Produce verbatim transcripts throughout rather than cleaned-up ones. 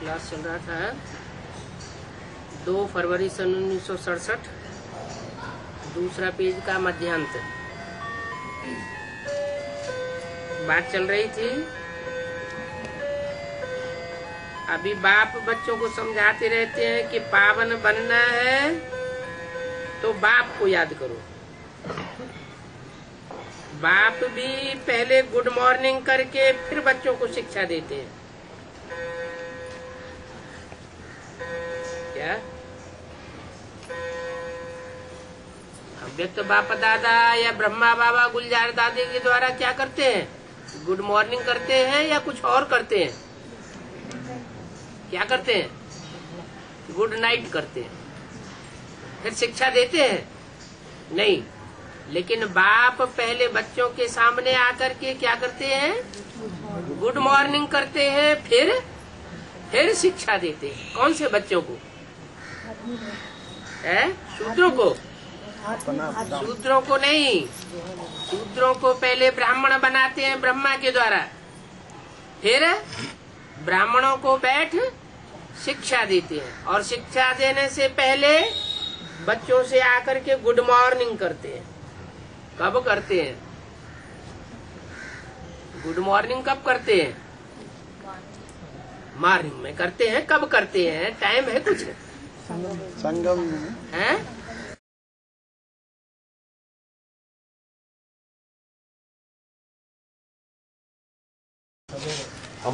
Class चल रहा था दो फरवरी सन उन्नीस सौ सड़सठ, दूसरा पेज का मध्यांत। बात चल रही थी, अभी बाप बच्चों को समझाते रहते हैं कि पावन बनना है तो बाप को याद करो। बाप भी पहले गुड मॉर्निंग करके फिर बच्चों को शिक्षा देते हैं। क्या अव्यक्त बाप दादा या ब्रह्मा बाबा गुलजार दादी के द्वारा क्या करते हैं? गुड मॉर्निंग करते हैं या कुछ और करते हैं? क्या करते हैं? गुड नाइट करते हैं, फिर शिक्षा देते हैं? नहीं, लेकिन बाप पहले बच्चों के सामने आकर के क्या करते हैं? गुड मॉर्निंग करते हैं, फिर फिर शिक्षा देते हैं। कौन से बच्चों को? है शूद्रों को? शूद्रों को नहीं, शूद्रों को पहले ब्राह्मण बनाते हैं ब्रह्मा के द्वारा, फिर ब्राह्मणों को बैठ शिक्षा देते हैं। और शिक्षा देने से पहले बच्चों से आकर के गुड मॉर्निंग करते हैं। कब करते हैं गुड मॉर्निंग? कब करते हैं? मॉर्निंग में करते हैं। कब करते हैं? टाइम है कुछ? संगम है।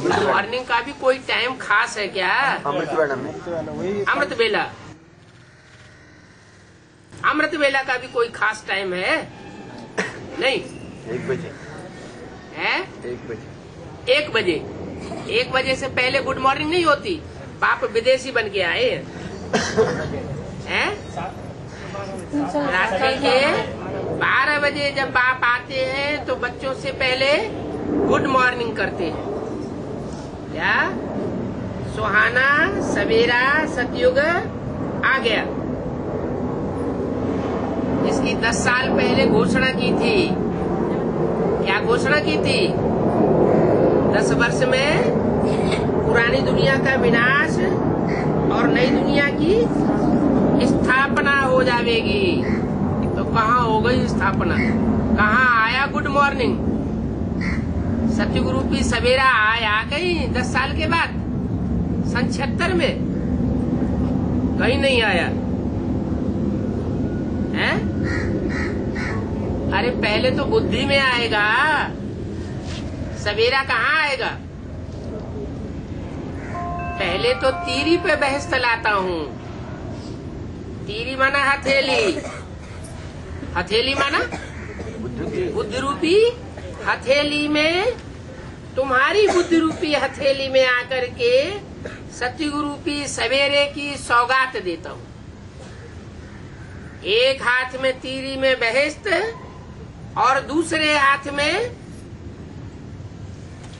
गुड मॉर्निंग का भी कोई टाइम खास है क्या? अमृत बेला, अमृत वेला का भी कोई खास टाइम है? नहीं। एक बजे है? एक बजे। एक बजे एक बजे से पहले गुड मॉर्निंग नहीं होती। बाप विदेशी बन के आए हैं, रास्ते के बारह बजे जब बाप आते हैं तो बच्चों से पहले गुड मॉर्निंग करते हैं। क्या सुहाना सवेरा सतयुग आ गया, इसकी दस साल पहले घोषणा की थी। क्या घोषणा की थी? दस वर्ष में पुरानी दुनिया का विनाश और नई दुनिया की स्थापना हो जाएगी। तो कहाँ हो गई स्थापना? कहाँ आया गुड मॉर्निंग? सतयुग रूपी सवेरा आया कहीं दस साल के बाद? सन छिहत्तर में कहीं नहीं आया है? अरे पहले तो बुद्धि में आएगा, सवेरा कहाँ आएगा? पहले तो तीरी पे बहस चलाता हूँ। तीरी माना हथेली, हथेली माना बुद्धि रूपी हथेली। में तुम्हारी बुद्धि रूपी हथेली में आकर के सतयुग रूपी सवेरे की सौगात देता हूँ। एक हाथ में तीरी में बहेश्त और दूसरे हाथ में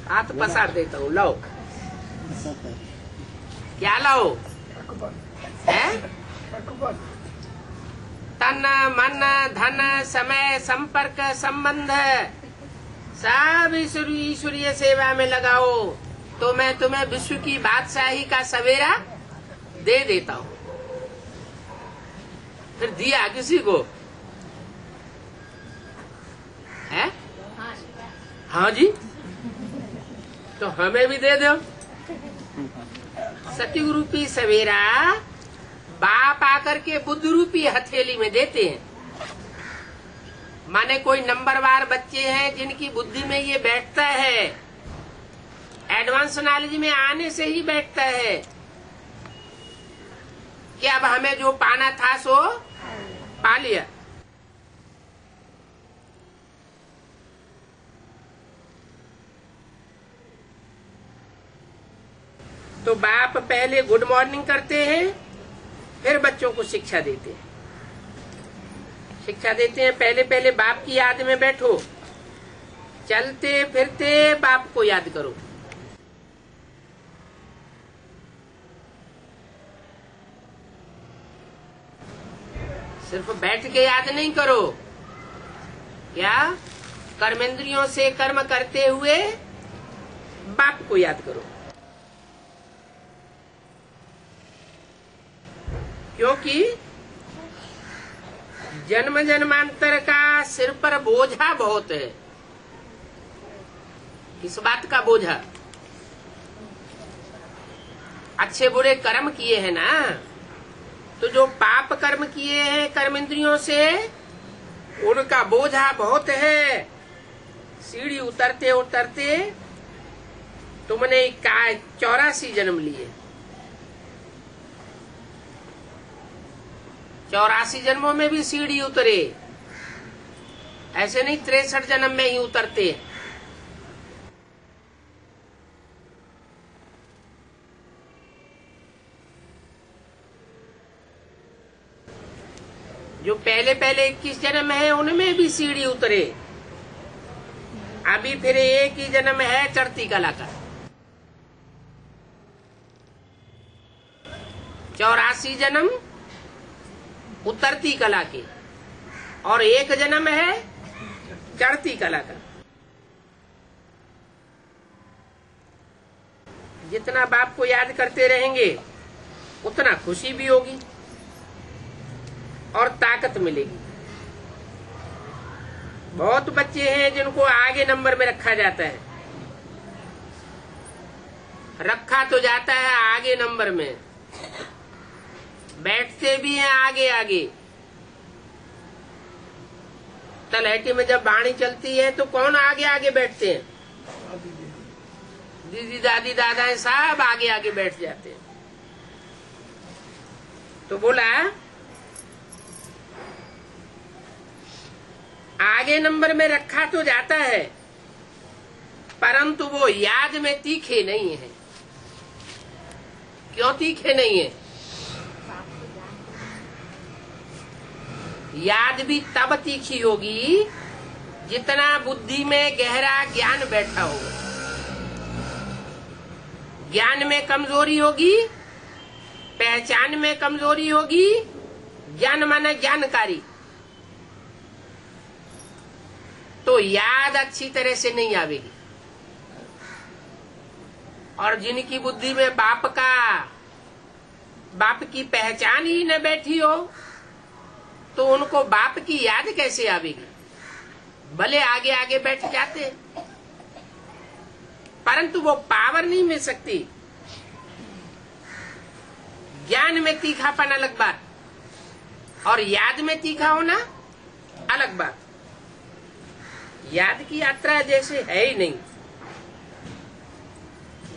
हाथ पसार देता हूँ। लाओ, क्या लाओ? है तन मन धन समय संपर्क संबंध सब ईश्वरीय सेवा में लगाओ, तो मैं तुम्हें विश्व की बादशाही का सवेरा दे देता हूँ। फिर दिया किसी को? है? हाँ जी, तो हमें भी दे दो। सतयुग रूपी सवेरा बाप आकर के बुद्ध रूपी हथेली में देते हैं। माने कोई नंबरवार बच्चे हैं जिनकी बुद्धि में ये बैठता है, एडवांस नॉलेज में आने से ही बैठता है कि अब हमें जो पाना था सो पा लिया। तो बाप पहले गुड मॉर्निंग करते हैं, फिर बच्चों को शिक्षा देते हैं। शिक्षा देते हैं पहले पहले बाप की याद में बैठो, चलते फिरते बाप को याद करो। सिर्फ बैठ के याद नहीं करो, क्या कर्मेंद्रियों से कर्म करते हुए बाप को याद करो। क्योंकि जन्म जन्मांतर का सिर पर बोझा बहुत है। किस बात का बोझा? अच्छे बुरे कर्म किए हैं ना, तो जो पाप कर्म किए हैं कर्म इंद्रियों से उनका बोझा बहुत है। सीढ़ी उतरते उतरते तुमने चौरासी जन्म लिए, चौरासी जन्मों में भी सीढ़ी उतरे, ऐसे नहीं तिरसठ जन्म में ही उतरते। जो पहले पहले इक्कीस जन्म है उनमें भी सीढ़ी उतरे, अभी फिर एक ही जन्म है चढ़ती कला का। चौरासी जन्म उतरती कला के और एक जन्म है चढ़ती कला का। जितना बाप को याद करते रहेंगे उतना खुशी भी होगी और ताकत मिलेगी। बहुत बच्चे हैं जिनको आगे नंबर में रखा जाता है, रखा तो जाता है आगे नंबर में, बैठते भी हैं आगे आगे। तलहटी में जब बाणी चलती है तो कौन आगे आगे बैठते हैं? दीदी दादी दादाएं सब आगे आगे बैठ जाते हैं। तो बोला आगे नंबर में रखा तो जाता है परंतु वो याद में तीखे नहीं है। क्यों तीखे नहीं है? याद भी तब तीखी होगी जितना बुद्धि में गहरा ज्ञान बैठा होगा। ज्ञान में कमजोरी होगी, पहचान में कमजोरी होगी। ज्ञान माना ज्ञानकारी, तो याद अच्छी तरह से नहीं आवेगी। और जिनकी बुद्धि में बाप का बाप की पहचान ही न बैठी हो तो उनको बाप की याद कैसे आवेगी? भले आगे आगे बैठ जाते परंतु वो पावर नहीं मिल सकती। ज्ञान में तीखापन अलग बात और याद में तीखा होना अलग बात। याद की यात्रा जैसे है ही नहीं।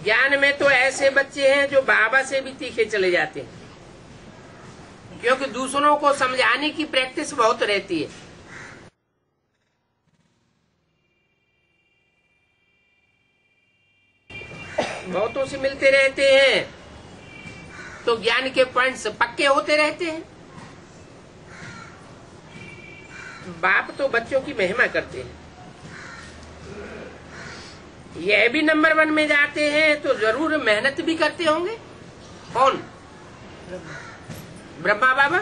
ज्ञान में तो ऐसे बच्चे हैं जो बाबा से भी तीखे चले जाते हैं, क्योंकि दूसरों को समझाने की प्रैक्टिस बहुत रहती है। बहुतों से मिलते रहते हैं तो ज्ञान के पॉइंट्स पक्के होते रहते हैं। बाप तो बच्चों की महिमा करते हैं। यह भी नंबर वन में जाते हैं तो जरूर मेहनत भी करते होंगे। कौन? ब्रह्मा बाबा।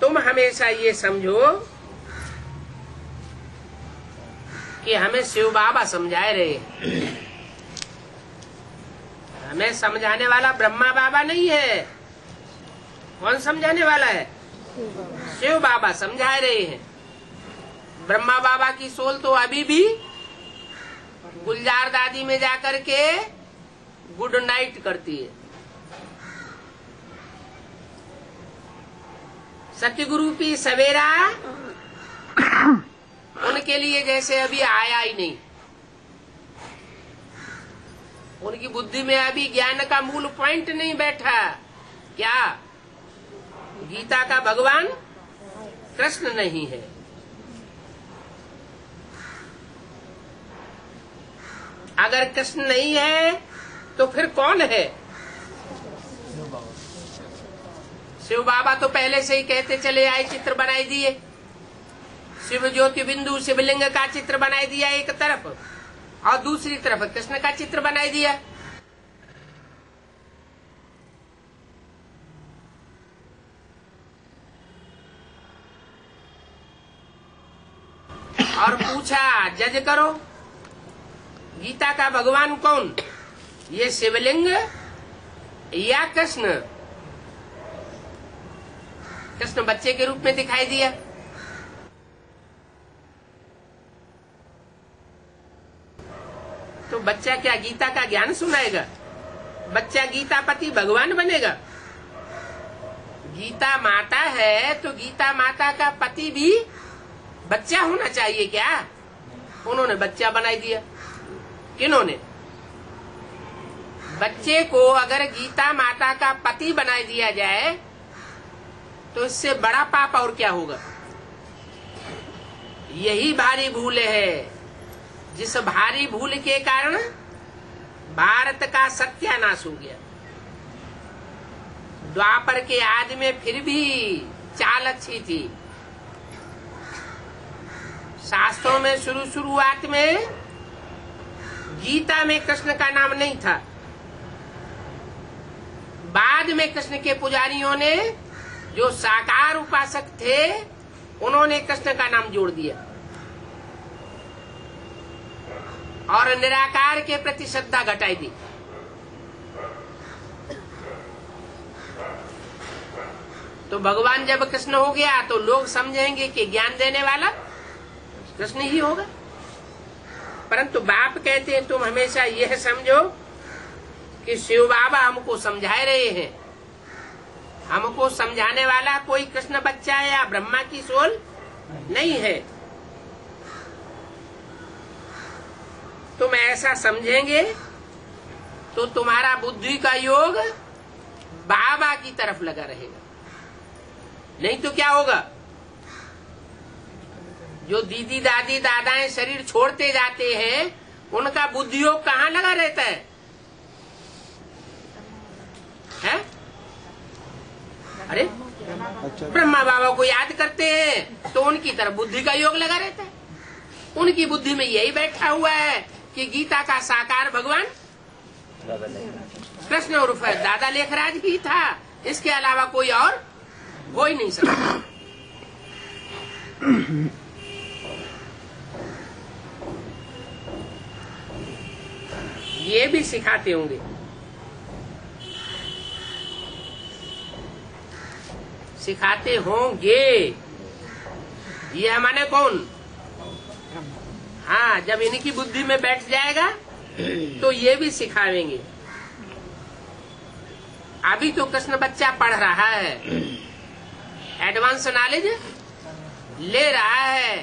तुम हमेशा ये समझो कि हमें शिव बाबा समझाए रहे, हमें समझाने वाला ब्रह्मा बाबा नहीं है। कौन समझाने वाला है? शिव बाबा समझा रहे हैं। ब्रह्मा बाबा की सोल तो अभी भी गुलजार दादी में जाकर के गुड नाइट करती है। सतगुरु की सवेरा उनके लिए जैसे अभी आया ही नहीं। उनकी बुद्धि में अभी ज्ञान का मूल पॉइंट नहीं बैठा। क्या गीता का भगवान कृष्ण नहीं है? अगर कृष्ण नहीं है तो फिर कौन है? शिव बाबा तो पहले से ही कहते चले आए, चित्र बनाई दिए। शिव ज्योति बिंदु शिवलिंग का चित्र बनाई दिया एक तरफ और दूसरी तरफ कृष्ण का चित्र बनाई दिया। और पूछा जज करो गीता का भगवान कौन, ये शिवलिंग या कृष्ण? कृष्ण बच्चे के रूप में दिखाई दिया। तो बच्चा क्या गीता का ज्ञान सुनाएगा? बच्चा गीता पति भगवान बनेगा। गीता माता है तो गीता माता का पति भी बच्चा होना चाहिए क्या? उन्होंने बच्चा बनाई दिया। किन्होंने? बच्चे को अगर गीता माता का पति बनाई दिया जाए तो इससे बड़ा पाप और क्या होगा? यही भारी भूल है जिस भारी भूल के कारण भारत का सत्यानाश हो गया। द्वापर के आदि में फिर भी चाल अच्छी थी। शास्त्रों में शुरू शुरुआत में गीता में कृष्ण का नाम नहीं था। बाद में कृष्ण के पुजारियों ने, जो साकार उपासक थे, उन्होंने कृष्ण का नाम जोड़ दिया और निराकार के प्रति श्रद्धा घटाई दी। तो भगवान जब कृष्ण हो गया तो लोग समझेंगे कि ज्ञान देने वाला कृष्ण ही होगा। परंतु बाप कहते हैं तुम हमेशा यह समझो कि शिव बाबा हमको समझा रहे हैं, हमको समझाने वाला कोई कृष्ण बच्चा या ब्रह्मा की सोल नहीं है। तुम ऐसा समझेंगे तो तुम्हारा बुद्धि का योग बाबा की तरफ लगा रहेगा, नहीं तो क्या होगा? जो दीदी दादी दादाएं शरीर छोड़ते जाते हैं उनका बुद्धि योग कहाँ लगा रहता है? है? अरे ब्रह्मा बाबा को याद करते हैं तो उनकी तरफ बुद्धि का योग लगा रहता है। उनकी बुद्धि में यही बैठा हुआ है कि गीता का साकार भगवान कृष्ण उर्फ दादा लेखराज ही था, इसके अलावा कोई और हो ही नहीं सकता। ये भी सिखाते होंगे। सिखाते होंगे ये हमारे कौन? हाँ, जब इनकी बुद्धि में बैठ जाएगा तो ये भी सिखाएंगे। अभी तो कृष्ण बच्चा पढ़ रहा है, एडवांस नॉलेज ले रहा है।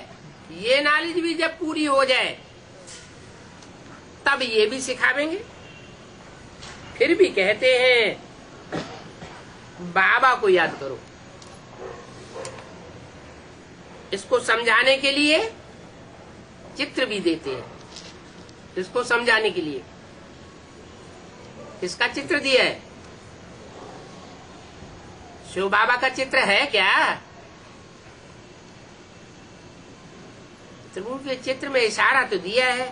ये नॉलेज भी जब पूरी हो जाए तब ये भी सिखाएंगे। फिर भी कहते हैं बाबा को याद करो। इसको समझाने के लिए चित्र भी देते हैं। इसको समझाने के लिए इसका चित्र दिया है। शिव बाबा का चित्र है क्या? त्रिभुज के चित्र में इशारा तो दिया है।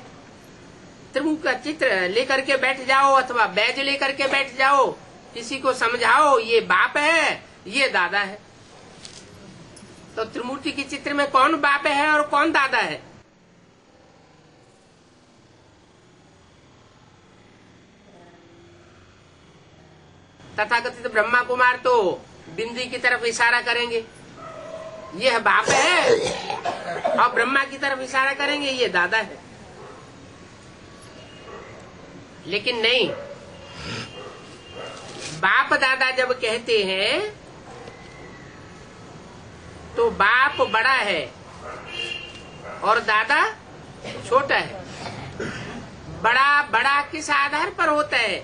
त्रिभुज का चित्र लेकर के बैठ जाओ अथवा बैज लेकर के बैठ जाओ, किसी को समझाओ ये बाप है ये दादा है। तो त्रिमूर्ति के चित्र में कौन बाप है और कौन दादा है? तथाकथित ब्रह्मा कुमार तो बिंदी की तरफ इशारा करेंगे यह बाप है, और ब्रह्मा की तरफ इशारा करेंगे ये दादा है। लेकिन नहीं, बाप दादा जब कहते हैं तो बाप बड़ा है और दादा छोटा है। बड़ा बड़ा किस आधार पर होता है?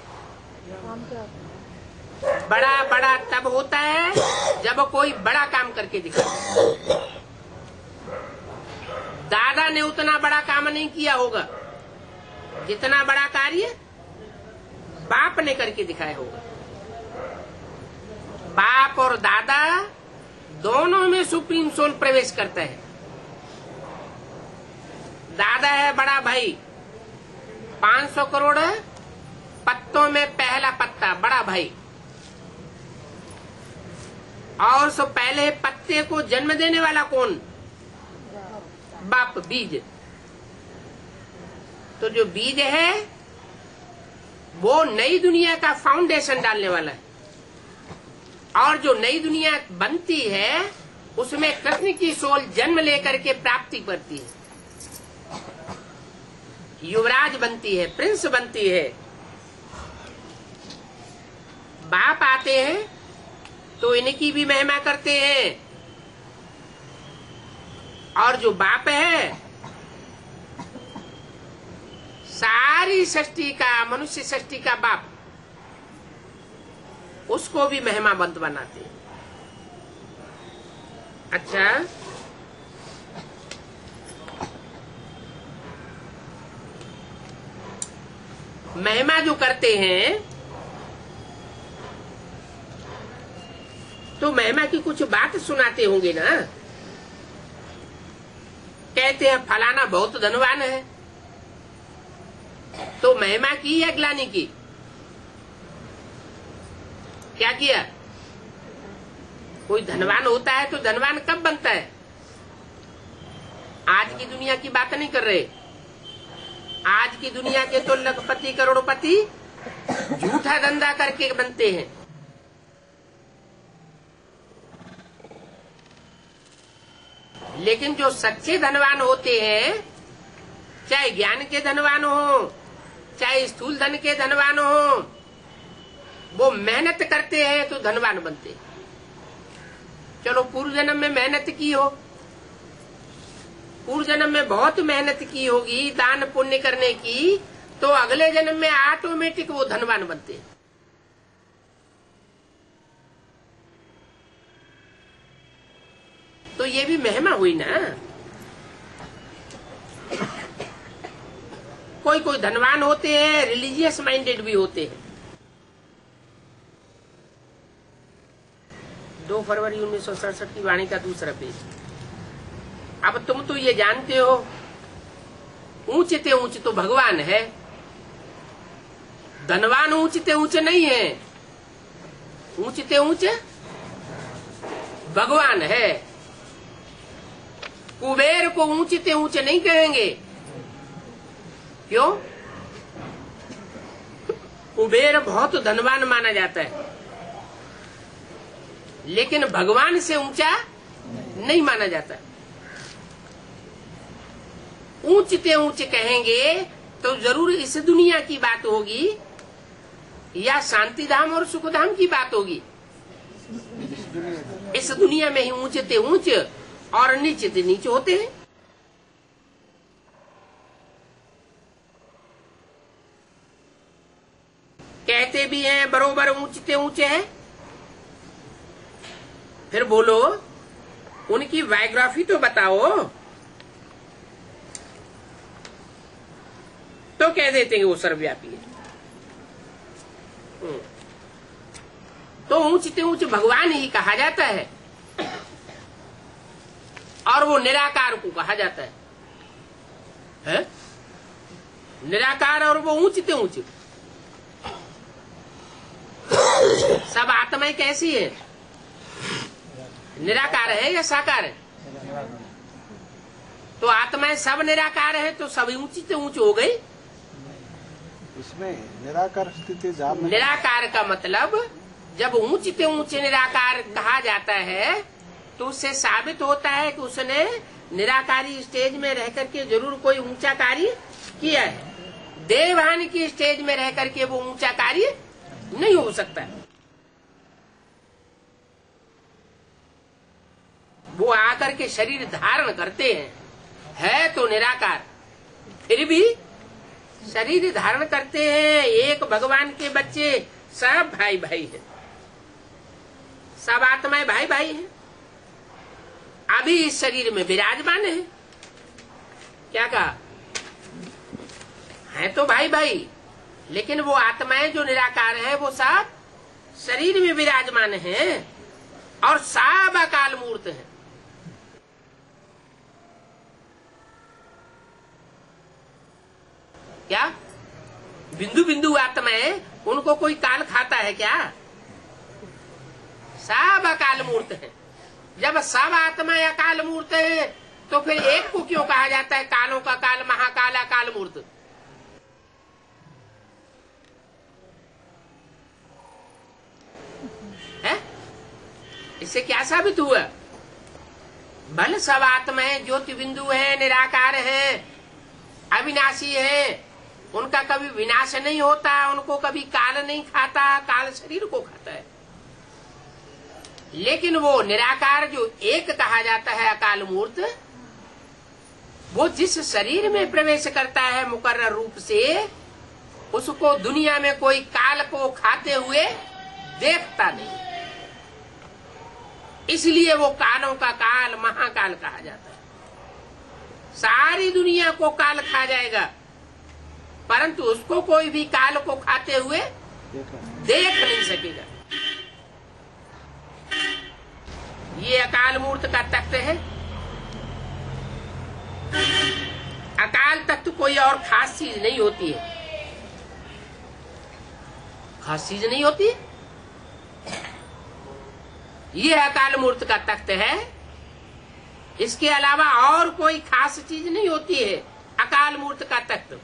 बड़ा बड़ा तब होता है जब कोई बड़ा काम करके दिखाता। दादा ने उतना बड़ा काम नहीं किया होगा जितना बड़ा कार्य बाप ने करके दिखाया होगा। बाप और दादा दोनों में सुप्रीम सोल प्रवेश करता है। दादा है बड़ा भाई, पाँच सौ करोड़ पत्तों में पहला पत्ता बड़ा भाई, और सो पहले पत्ते को जन्म देने वाला कौन? बाप, बीज। तो जो बीज है वो नई दुनिया का फाउंडेशन डालने वाला है। और जो नई दुनिया बनती है उसमें कृष्ण की सोल जन्म लेकर के प्राप्ति करती है, युवराज बनती है, प्रिंस बनती है। बाप आते हैं तो इनकी भी महिमा करते हैं, और जो बाप है सारी सृष्टि का, मनुष्य सृष्टि का बाप, उसको भी महिमा बंद बनाते हैं। अच्छा, महिमा जो करते हैं तो महिमा की कुछ बात सुनाते होंगे ना। कहते हैं फलाना बहुत धनवान है, तो महिमा की या ग्लानी की? क्या किया? कोई धनवान होता है तो धनवान कब बनता है? आज की दुनिया की बात नहीं कर रहे। आज की दुनिया के तो लखपति करोड़पति झूठा धंधा करके बनते हैं। लेकिन जो सच्चे धनवान होते हैं, चाहे ज्ञान के धनवान हो, चाहे स्थूल धन के धनवान हो, वो मेहनत करते हैं तो धनवान बनते हैं। चलो पूर्व जन्म में मेहनत की हो, पूर्व जन्म में बहुत मेहनत की होगी दान पुण्य करने की, तो अगले जन्म में ऑटोमेटिक वो धनवान बनते हैं। तो ये भी महिमा हुई ना। कोई कोई धनवान होते हैं, रिलीजियस माइंडेड भी होते हैं। दो फरवरी उन्नीस सौ सड़सठ की वाणी का दूसरा पेज। अब तुम तो ये जानते हो ऊंचे ते ऊंचे तो भगवान है, धनवान ऊंचे ते ऊंचे नहीं है, ऊंचे ते ऊंचे भगवान है। कुबेर को ऊंचे ते ऊंचे नहीं कहेंगे, क्यों? कुबेर बहुत धनवान माना जाता है, लेकिन भगवान से ऊंचा नहीं माना जाता। ऊंचते ऊंचे कहेंगे तो जरूर इस दुनिया की बात होगी या शांति धाम और सुख धाम की बात होगी। इस दुनिया में ही ऊंचते ऊंचे और नीचते नीचे होते हैं। कहते भी हैं बरोबर ऊंचते ऊंचे हैं, फिर बोलो उनकी बायोग्राफी तो बताओ, तो कह देते हैं वो सर्वव्यापी है। तो ऊंचते ऊंच भगवान ही कहा जाता है और वो निराकार को कहा जाता है, है? निराकार और वो ऊंचते ऊंच। सब आत्माएं कैसी है? निराकार है या साकार है? तो आत्माएं सब निराकार है तो सभी ऊंची से ऊंच हो गई। इसमें निराकार स्थिति जाप, निराकार का मतलब जब ऊंची से ऊंचे निराकार कहा जाता है तो उससे साबित होता है कि उसने निराकारी स्टेज में रह करके जरूर कोई ऊंचा कार्य किया है। देवहान की स्टेज में रह करके वो ऊंचा कार्य नहीं हो सकता है। वो आकर के शरीर धारण करते हैं, है तो निराकार, फिर भी शरीर धारण करते हैं। एक भगवान के बच्चे सब भाई भाई हैं, सब आत्माएं भाई भाई हैं, अभी इस शरीर में विराजमान है। क्या कहा? है तो भाई भाई, लेकिन वो आत्माएं जो निराकार है वो सब शरीर में विराजमान है और सब अकाल मूर्त है। क्या बिंदु बिंदु आत्माएं, उनको कोई काल खाता है क्या? सब अकाल मूर्त है। जब सब आत्माएं अकाल मूर्त है तो फिर एक को क्यों कहा जाता है कालों का काल, महाकाल, अकाल मूर्त? है इससे क्या साबित हुआ? बल सब आत्म है, ज्योति बिंदु है, निराकार है, अविनाशी है, उनका कभी विनाश नहीं होता, उनको कभी काल नहीं खाता, काल शरीर को खाता है। लेकिन वो निराकार जो एक कहा जाता है अकाल मूर्त, वो जिस शरीर में प्रवेश करता है मुकर्रर रूप से, उसको दुनिया में कोई काल को खाते हुए देखता नहीं, इसलिए वो कालों का काल महाकाल कहा जाता है। सारी दुनिया को काल खा जाएगा, परंतु उसको कोई भी काल को खाते हुए देख नहीं सकेगा। ये अकाल मूर्त का तख्त है। अकाल तख्त कोई और खास चीज नहीं होती है, खास चीज नहीं होती। ये अकाल मूर्त का तख्त है, इसके अलावा और कोई खास चीज नहीं होती है। अकाल मूर्त का तख्त,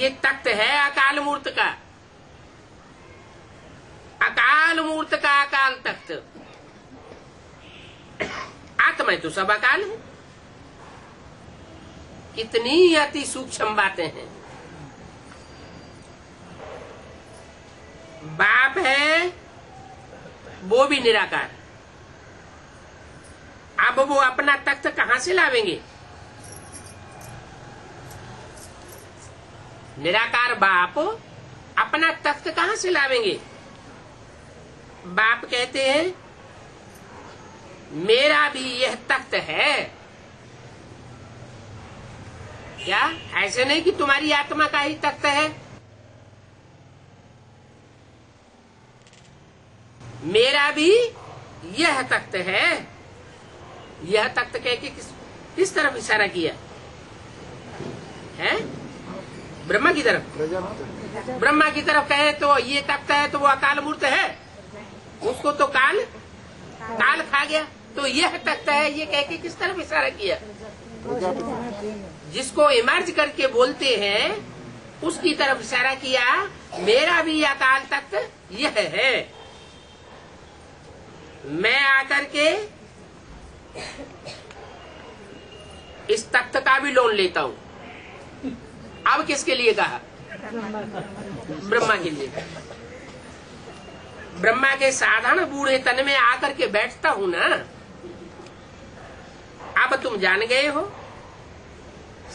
ये तख्त है अकाल मूर्त का। अकाल मूर्त का अकाल तख्त, आत्मा तो सब अकाल है। कितनी अति सूक्ष्म बातें हैं। बाप है वो भी निराकार। अब वो अपना तख्त कहां से लावेंगे? निराकार बाप अपना तख्त कहां से लावेंगे? बाप कहते हैं मेरा भी यह तख्त है। क्या ऐसे नहीं कि तुम्हारी आत्मा का ही तख्त है? मेरा भी यह तख्त है। यह तख्त कह के किस किस तरफ इशारा किया है? ब्रह्मा की तरफ। ब्रह्मा की तरफ कहे तो ये तख्त है, तो वो अकाल मूर्त है, उसको तो काल काल खा गया। तो यह तख्त है, ये कह के किस तरफ इशारा किया? जिसको इमर्ज करके बोलते हैं उसकी तरफ इशारा किया। मेरा भी अकाल तख्त यह है, मैं आकर के इस तख्त का भी लोन लेता हूं। अब किसके लिए कहा? ब्रह्मा के लिए। ब्रह्मा के साधारण बूढ़े तन में आकर के बैठता हूं ना। अब तुम जान गए हो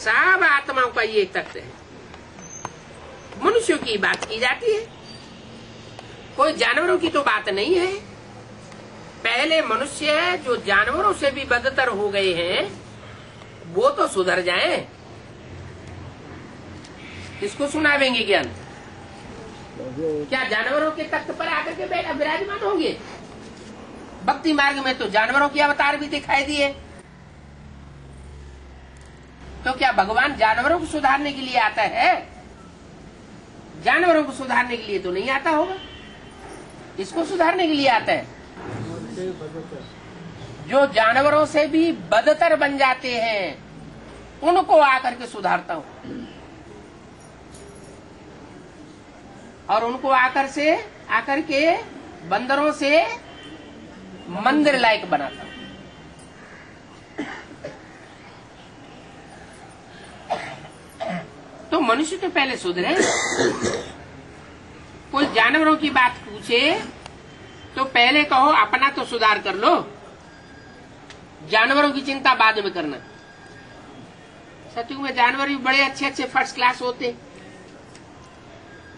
सब आत्माओं का ये तख्त है। मनुष्यों की बात की जाती है, कोई जानवरों की तो बात नहीं है। पहले मनुष्य जो जानवरों से भी बदतर हो गए हैं वो तो सुधर जाएं। किसको सुनावेंगे ज्ञान? क्या जानवरों के तख्त पर आकर के बैठा विराजमान होंगे? भक्ति मार्ग में तो जानवरों के अवतार भी दिखाई दिए। तो क्या भगवान जानवरों को सुधारने के लिए आता है? जानवरों को सुधारने के लिए तो नहीं आता होगा, इसको सुधारने के लिए आता है। जो जानवरों से भी बदतर बन जाते हैं उनको आकर के सुधारता हूं, और उनको आकर से आकर के बंदरों से मंदिर लायक बनाता हूं। तो मनुष्य तो पहले सुधरे। कोई जानवरों की बात पूछे तो पहले कहो अपना तो सुधार कर लो, जानवरों की चिंता बाद में करना। सतयुग में जानवर भी बड़े अच्छे अच्छे फर्स्ट क्लास होते,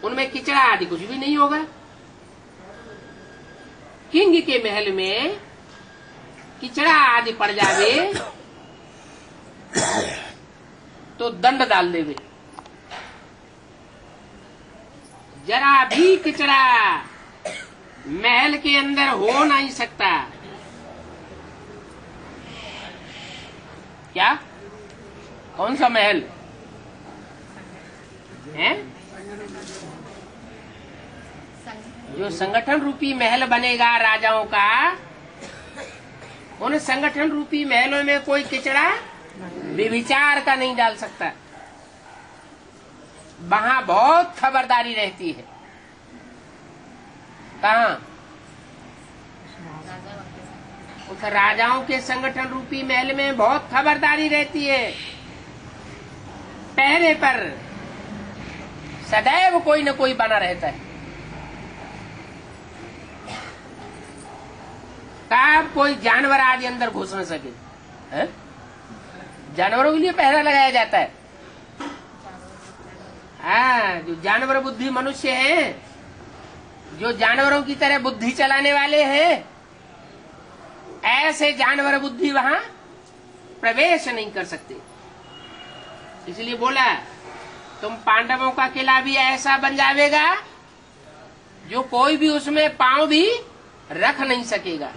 उनमें किचड़ा आदि कुछ भी नहीं होगा। किंग के महल में किचड़ा आदि पड़ जावे तो दंड डाल देवे। जरा भी किचड़ा महल के अंदर हो नहीं सकता। क्या? कौन सा महल है? जो संगठन रूपी महल बनेगा राजाओं का, उन संगठन रूपी महलों में कोई किचड़ा विचार का नहीं डाल सकता। वहां बहुत खबरदारी रहती है। कहाँ? उस राजाओं के संगठन रूपी महल में बहुत खबरदारी रहती है। पहरे पर सदैव कोई न कोई बना रहता है। कब कोई जानवर आदि अंदर घुस न सके है? जानवरों के लिए पहरा लगाया जाता है। हाँ, जो जानवर बुद्धि मनुष्य हैं, जो जानवरों की तरह बुद्धि चलाने वाले हैं, ऐसे जानवर बुद्धि वहां प्रवेश नहीं कर सकते। इसलिए बोला तुम पांडवों का किला भी ऐसा बन जाएगा जो कोई भी उसमें पांव भी रख नहीं सकेगा,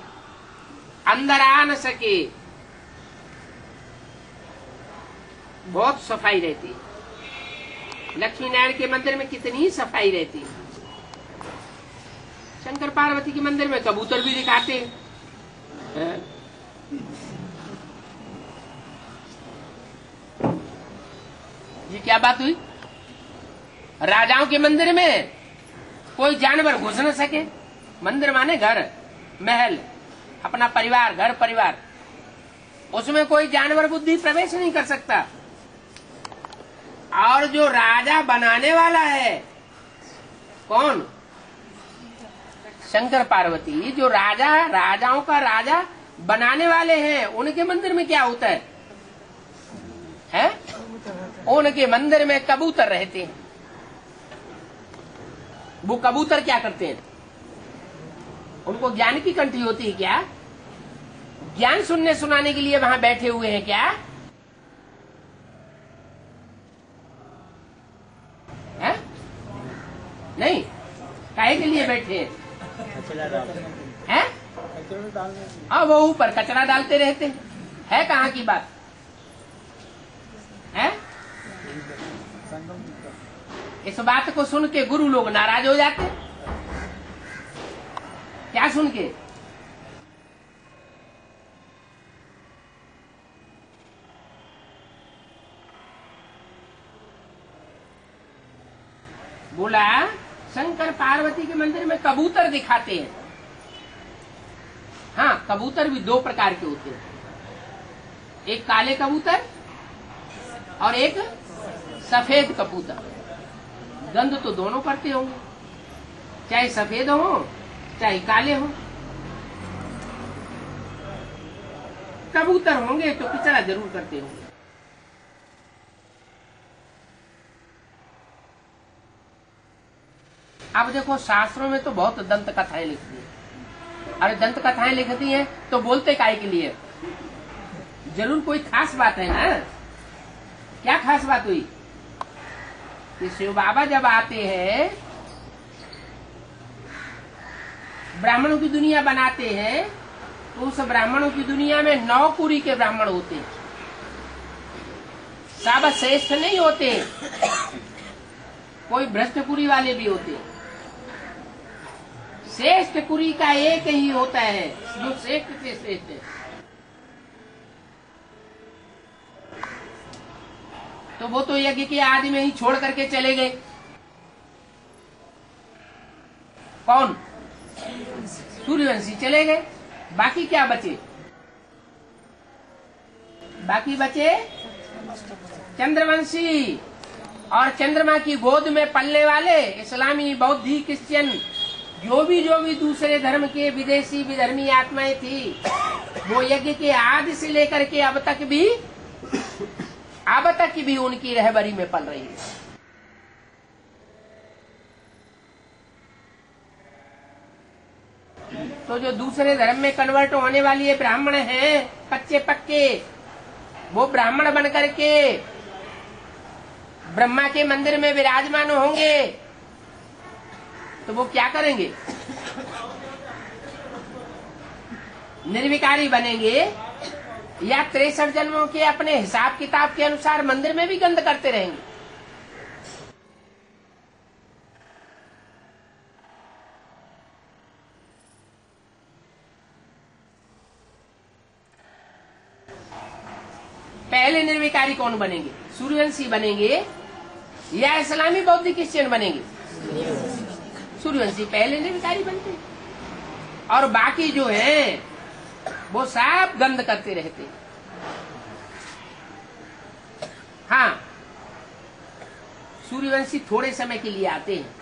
अंदर आ न सके। बहुत सफाई रहती। लक्ष्मी नारायण के मंदिर में कितनी सफाई रहती। शंकर पार्वती के मंदिर में कबूतर भी दिखाते हैं। ये क्या बात हुई? राजाओं के मंदिर में कोई जानवर घुस न सके। मंदिर माने घर, महल, अपना परिवार, घर परिवार, उसमें कोई जानवर बुद्धि प्रवेश नहीं कर सकता। और जो राजा बनाने वाला है कौन? शंकर पार्वती। जो राजा, राजाओं का राजा बनाने वाले हैं, उनके मंदिर में क्या होता है, है? उनके मंदिर में कबूतर रहते हैं। वो कबूतर क्या करते हैं? उनको ज्ञान की कंठी होती है क्या? ज्ञान सुनने सुनाने के लिए वहां बैठे हुए हैं क्या? है? नहीं, काहे के लिए बैठे हैं? हैं? हाँ, वो ऊपर कचरा डालते रहते हैं। है कहाँ की बात है? इस बात को सुन के गुरु लोग नाराज हो जाते। क्या सुन के? बोला शंकर पार्वती के मंदिर में कबूतर दिखाते हैं। हाँ, कबूतर भी दो प्रकार के होते हैं, एक काले कबूतर और एक सफेद कबूतर। गंध तो दोनों करते होंगे, चाहे सफेद हो चाहे काले हो। कबूतर होंगे तो किचड़ा जरूर करते होंगे। आप देखो शास्त्रों में तो बहुत दंत कथाएं लिखती है। अरे दंत कथाएं लिखती हैं तो बोलते काहे के लिए? जरूर कोई खास बात है ना। क्या खास बात हुई कि शिव बाबा जब आते हैं, ब्राह्मणों की दुनिया बनाते हैं, तो उस ब्राह्मणों की दुनिया में नौ कुरी के ब्राह्मण होते हैं। सब श्रेष्ठ नहीं होते, कोई भ्रष्ट कुरी वाले भी होते हैं। श्रेष्ठ कुरी का एक ही होता है जो श्रेष्ठ से श्रेष्ठ है। तो वो तो यज्ञ के आदि में ही छोड़ करके चले गए। कौन? सूर्यवंशी चले गए। बाकी क्या बचे? बाकी बचे चंद्रवंशी और चंद्रमा की गोद में पलने वाले। इस्लामी, बौद्धिक, क्रिश्चियन, जो भी जो भी दूसरे धर्म के विदेशी विधर्मी आत्माएं थी, वो यज्ञ के आदि से लेकर के अब तक भी अब तक भी उनकी रहबरी में पल रही है। तो जो दूसरे धर्म में कन्वर्ट होने वाली ये ब्राह्मण हैं, कच्चे पक्के, वो ब्राह्मण बन करके ब्रह्मा के मंदिर में विराजमान होंगे, तो वो क्या करेंगे? निर्विकारी बनेंगे या तिरसठ जन्मों के अपने हिसाब किताब के अनुसार मंदिर में भी गंद करते रहेंगे? पहले निर्विकारी कौन बनेंगे? सूर्यवंशी बनेंगे या इस्लामी, बौद्धिक, क्रिश्चियन बनेंगे? सूर्यवंशी पहले निर्विकारी बनते हैं। और बाकी जो हैं वो सब गंद करते रहते हैं। हाँ, सूर्यवंशी थोड़े समय के लिए आते हैं,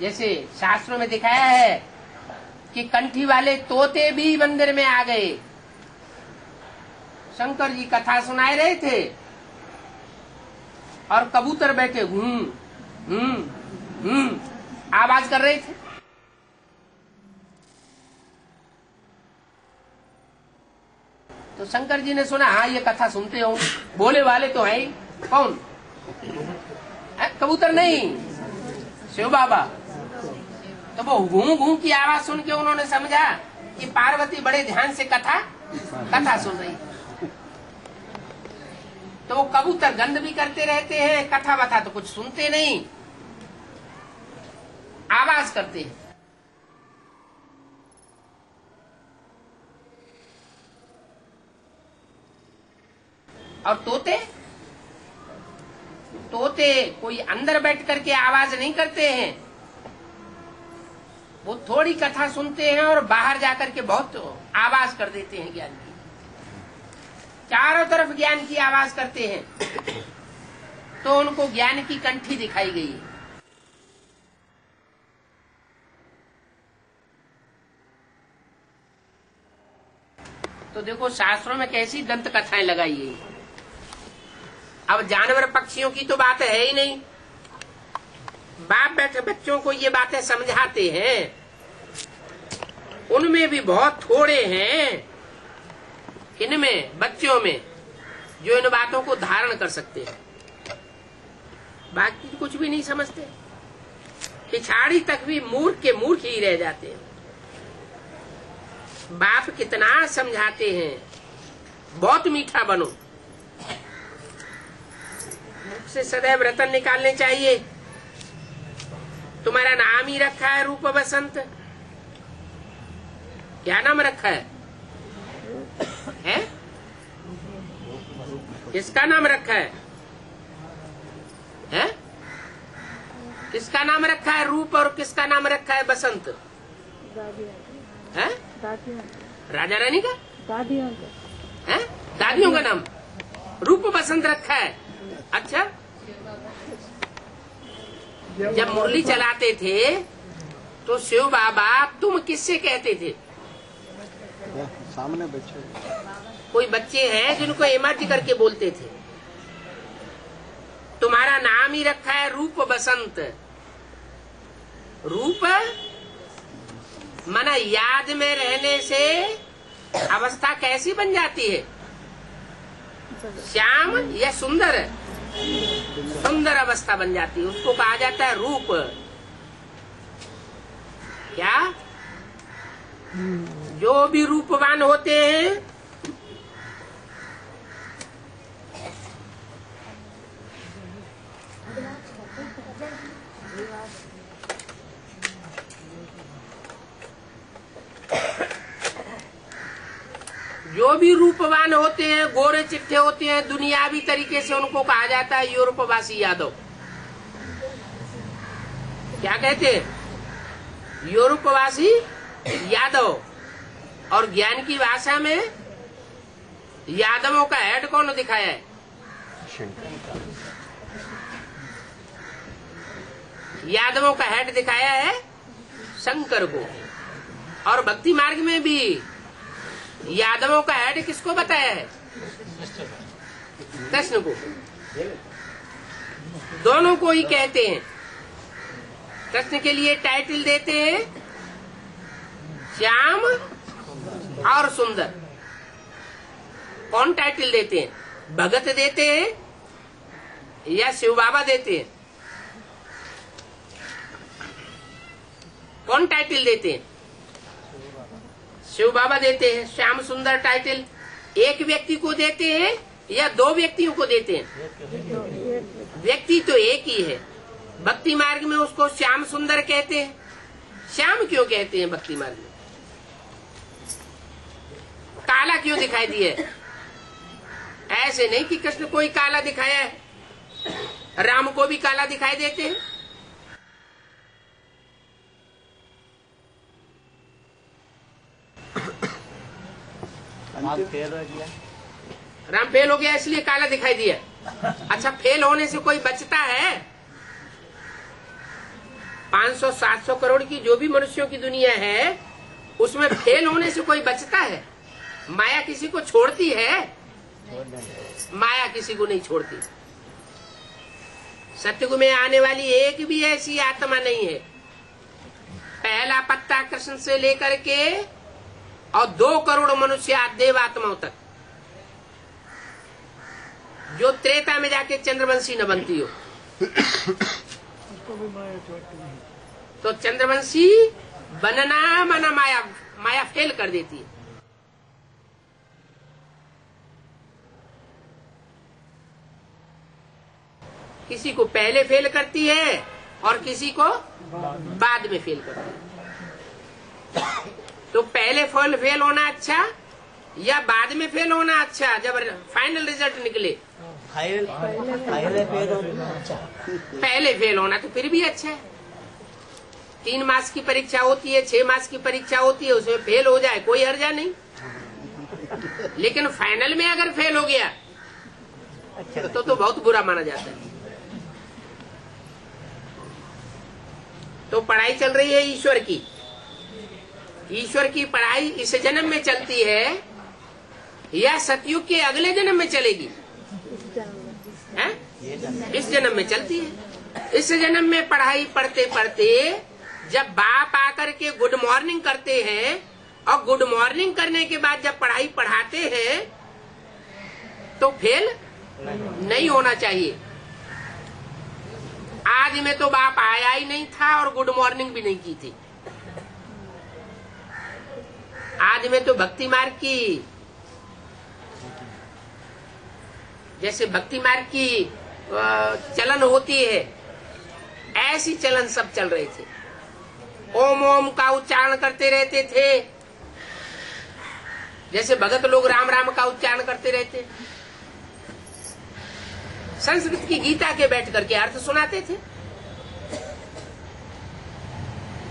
जैसे शास्त्रों में दिखाया है कि कंठी वाले तोते भी मंदिर में आ गए। शंकर जी कथा सुनाए रहे थे और कबूतर बैठे हूं हूं हूं आवाज कर रहे थे। तो शंकर जी ने सुना, हाँ ये कथा सुनते हो, बोले वाले तो है कौन, कबूतर नहीं, शिव बाबा। तो वो घूम घूम की आवाज सुन के उन्होंने समझा कि पार्वती बड़े ध्यान से कथा कथा सुन रही। तो वो कबूतर गंद भी करते रहते हैं, कथा बता तो कुछ सुनते नहीं, आवाज करते हैं। और तोते तोते कोई अंदर बैठ करके आवाज नहीं करते हैं, वो थोड़ी कथा सुनते हैं और बाहर जाकर के बहुत आवाज कर देते हैं ज्ञान की, चारों तरफ ज्ञान की आवाज करते हैं। तो उनको ज्ञान की कंठी दिखाई गई। तो देखो शास्त्रों में कैसी दंत कथाएं लगाई गई। अब जानवर पक्षियों की तो बात है ही नहीं, बाप बैठे बच्चों को ये बातें समझाते हैं, उनमें भी बहुत थोड़े हैं इनमें बच्चों में जो इन बातों को धारण कर सकते हैं, बाकी कुछ भी नहीं समझते, पिछाड़ी तक भी मूर्ख के मूर्ख ही रह जाते हैं। बाप कितना समझाते हैं, बहुत मीठा बनो, मुख से सदैव रतन निकालने चाहिए, तुम्हारा नाम ही रखा है रूप बसंत, क्या नाम रखा है, है? किसका नाम रखा है? है? किसका नाम रखा है रूप और किसका नाम रखा है बसंत? है? राजा रानी का, दादियों का, है? दादियों का नाम रूप बसंत रखा है। अच्छा, जब मुरली चलाते थे तो शिव बाबा तुम किससे कहते थे? सामने बच्चे, कोई बच्चे हैं जिनको एमआरटी करके बोलते थे, तुम्हारा नाम ही रखा है रूप बसंत। रूप माना याद में रहने से अवस्था कैसी बन जाती है, श्याम या सुंदर, सुंदर अवस्था बन जाती है, उसको कहा जाता है रूप। क्या जो भी रूपवान होते हैं जो भी रूपवान होते हैं, गोरे चिट्ठे होते हैं, दुनियावी तरीके से उनको कहा जाता है यूरोपवासी यादव। क्या कहते हैं? यूरोपवासी यादव। और ज्ञान की भाषा में यादवों का हेड कौन दिखाया है? यादवों का हेड दिखाया है शंकर को। और भक्ति मार्ग में भी यादवों का हेड किसको बताया है? कृष्ण को। दोनों को ही कहते हैं, कृष्ण के लिए टाइटल देते हैं श्याम और सुंदर। कौन टाइटल देते हैं? भगत देते हैं या शिव बाबा देते हैं? कौन टाइटल देते हैं? शिव बाबा देते हैं श्याम सुंदर टाइटल। एक व्यक्ति को देते हैं या दो व्यक्तियों को देते हैं? व्यक्ति तो एक ही है। भक्ति मार्ग में उसको श्याम सुंदर कहते हैं। श्याम क्यों कहते हैं भक्ति मार्ग में? काला क्यों दिखाई दिया? ऐसे नहीं कि कृष्ण को ही काला दिखाया है, राम को भी काला दिखाई देते हैं। राम फेल हो गया, राम फेल हो गया इसलिए काला दिखाई दिया। अच्छा फेल होने से कोई बचता है? पाँच सौ सात सौ करोड़ की जो भी मनुष्यों की दुनिया है उसमें फेल होने से कोई बचता है? माया किसी को छोड़ती है? माया किसी को नहीं छोड़ती। सतयुग में आने वाली एक भी ऐसी आत्मा नहीं है। पहला पत्ता कृष्ण से लेकर के और दो करोड़ मनुष्य देव आत्माओं तक जो त्रेता में जाके चंद्रवंशी न बनती हो तो चंद्रवंशी बनना मना माया, माया फेल कर देती है। किसी को पहले फेल करती है और किसी को बाद में फेल करती है। तो पहले फेल फेल होना अच्छा या बाद में फेल होना अच्छा? जब फाइनल रिजल्ट निकले फाइनल पहले फेल होना अच्छा, पहले फेल होना तो फिर भी अच्छा है। तीन मास की परीक्षा होती है, छह मास की परीक्षा होती है, उसमें फेल हो जाए कोई हर्जा नहीं, लेकिन फाइनल में अगर फेल हो गया तो तो बहुत बुरा माना जाता है। तो पढ़ाई चल रही है ईश्वर की, ईश्वर की पढ़ाई इस जन्म में चलती है या सतयुग के अगले जन्म में चलेगी? है? इस जन्म में चलती है। इस जन्म में पढ़ाई पढ़ते पढ़ते जब बाप आकर के गुड मॉर्निंग करते हैं और गुड मॉर्निंग करने के बाद जब पढ़ाई पढ़ाते हैं तो फेल नहीं होना चाहिए। आज में तो बाप आया ही नहीं था और गुड मॉर्निंग भी नहीं की थी। आज में तो भक्ति मार्ग की, जैसे भक्ति मार्ग की चलन होती है ऐसी चलन सब चल रहे थे। ओम ओम का उच्चारण करते रहते थे, जैसे भगत लोग राम राम का उच्चारण करते रहते। संस्कृत की गीता के बैठ करके अर्थ सुनाते थे।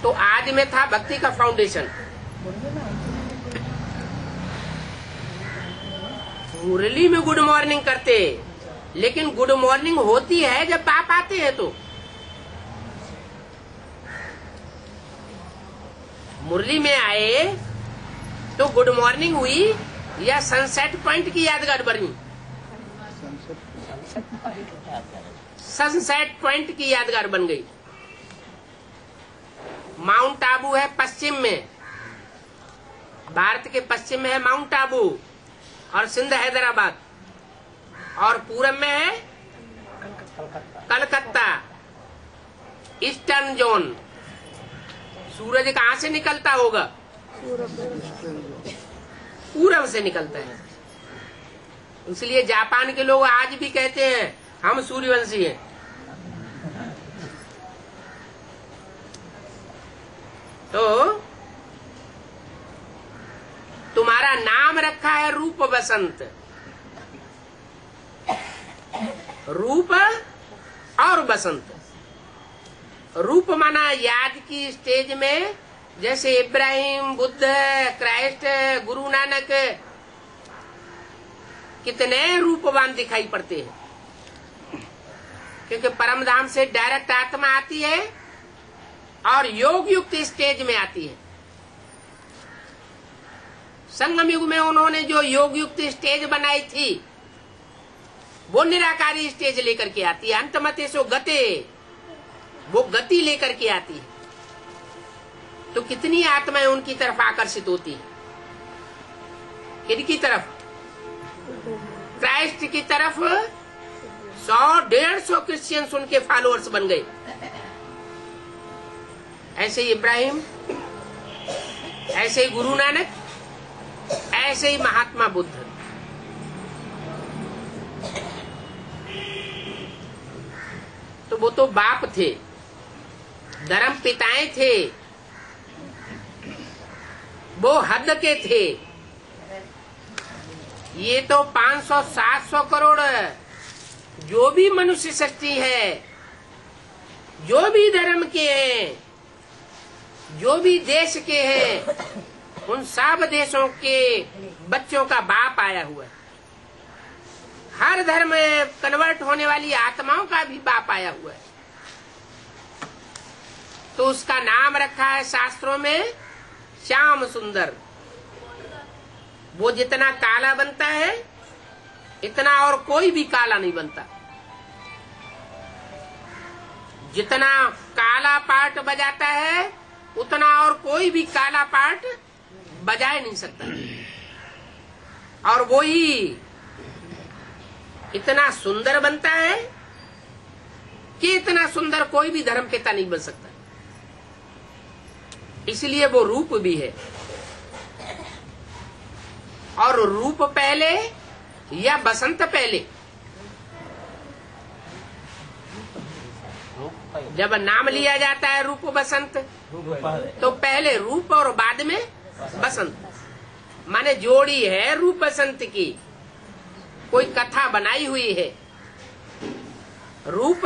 तो आज में था भक्ति का फाउंडेशन। मुरली में गुड मॉर्निंग करते, लेकिन गुड मॉर्निंग होती है जब बाप आते हैं। तो मुरली में आए तो गुड मॉर्निंग हुई या सनसेट पॉइंट की यादगार बनी? सनसेट पॉइंट की यादगार बन गई। माउंट आबू है पश्चिम में, भारत के पश्चिम में है माउंट आबू और सिंध हैदराबाद, और पूरब में है कलकत्ता। ईस्टर्न जोन, सूरज कहाँ से निकलता होगा? पूरब से निकलता है। इसलिए जापान के लोग आज भी कहते हैं हम सूर्यवंशी हैं। तो तुम्हारा नाम रखा है रूप बसंत, रूप और बसंत। रूप माना याद की स्टेज में, जैसे इब्राहिम, बुद्ध, क्राइस्ट, गुरु नानक कितने रूपवान दिखाई पड़ते हैं, क्योंकि परमधाम से डायरेक्ट आत्मा आती है और योग युक्त स्टेज में आती है। संगम युग में उन्होंने जो योग युक्त स्टेज बनाई थी वो निराकारी स्टेज लेकर के आती है। अंतमते सो गते, वो गति लेकर के आती है। तो कितनी आत्माएं उनकी तरफ आकर्षित होती है? किनकी तरफ? क्राइस्ट की तरफ। सौ डेढ़ सौ क्रिश्चियंस उनके फॉलोअर्स बन गए। ऐसे ही इब्राहिम, ऐसे ही गुरु नानक, ऐसे ही महात्मा बुद्ध। तो वो तो बाप थे, धर्म पिताएं थे, वो हद के थे। ये तो पाँच सौ सात सौ करोड़ जो भी मनुष्य सृष्टि है, जो भी धर्म के हैं, जो भी देश के हैं, उन सब देशों के बच्चों का बाप आया हुआ है। हर धर्म में कन्वर्ट होने वाली आत्माओं का भी बाप आया हुआ है। तो उसका नाम रखा है शास्त्रों में श्याम सुंदर। वो जितना काला बनता है इतना और कोई भी काला नहीं बनता। जितना काला पार्ट बजाता है उतना और कोई भी काला पार्ट बजाए नहीं सकता। और वो ही इतना सुंदर बनता है कि इतना सुंदर कोई भी धर्मपिता नहीं बन सकता। इसलिए वो रूप भी है। और रूप पहले या बसंत पहले? जब नाम लिया जाता है रूप बसंत, तो पहले रूप और बाद में बसंत। माने जोड़ी है रूप बसंत की, कोई कथा बनाई हुई है। रूप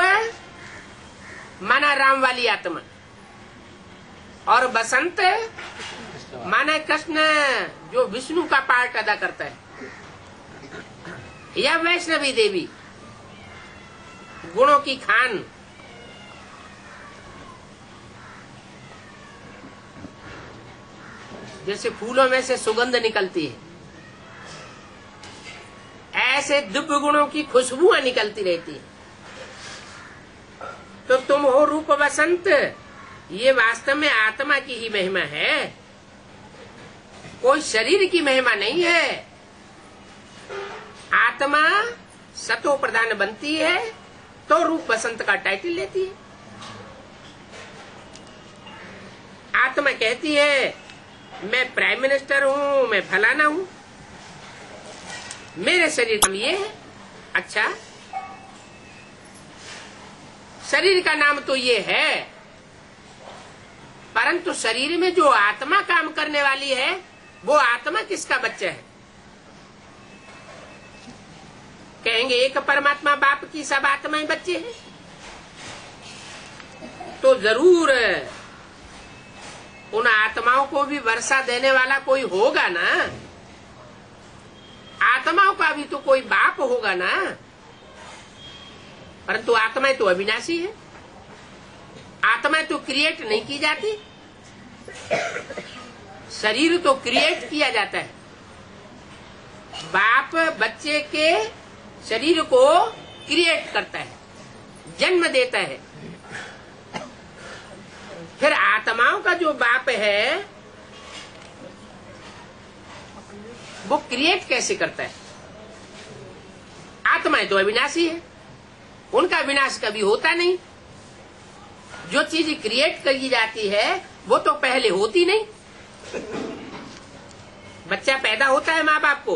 माना राम वाली आत्मा, और बसंत माने कृष्ण जो विष्णु का पार्ट अदा करता है, या वैष्णवी देवी गुणों की खान। जैसे फूलों में से सुगंध निकलती है, ऐसे दिव्य गुणों की खुशबुआ निकलती रहती है। तो तुम हो रूप बसंत, ये वास्तव में आत्मा की ही महिमा है, कोई शरीर की महिमा नहीं है। आत्मा सतो प्रधान बनती है तो रूप बसंत का टाइटल लेती है। आत्मा कहती है मैं प्राइम मिनिस्टर हूँ, मैं फलाना हूँ, मेरे शरीर का नाम ये है। अच्छा, शरीर का नाम तो ये है, परंतु शरीर में जो आत्मा काम करने वाली है वो आत्मा किसका बच्चा है? कहेंगे एक परमात्मा बाप की सब आत्माएं बच्चे हैं। तो जरूर उन आत्माओं को भी वर्षा देने वाला कोई होगा ना, आत्माओं का भी तो कोई बाप होगा ना। परंतु आत्माएं तो अविनाशी है, आत्माएं तो क्रिएट नहीं की जाती, शरीर तो क्रिएट किया जाता है। बाप बच्चे के शरीर को क्रिएट करता है, जन्म देता है। फिर आत्माओं का जो बाप है वो क्रिएट कैसे करता है? आत्माएं तो अविनाशी है, उनका विनाश कभी होता नहीं। जो चीज क्रिएट करी जाती है वो तो पहले होती नहीं। बच्चा पैदा होता है माँ बाप को,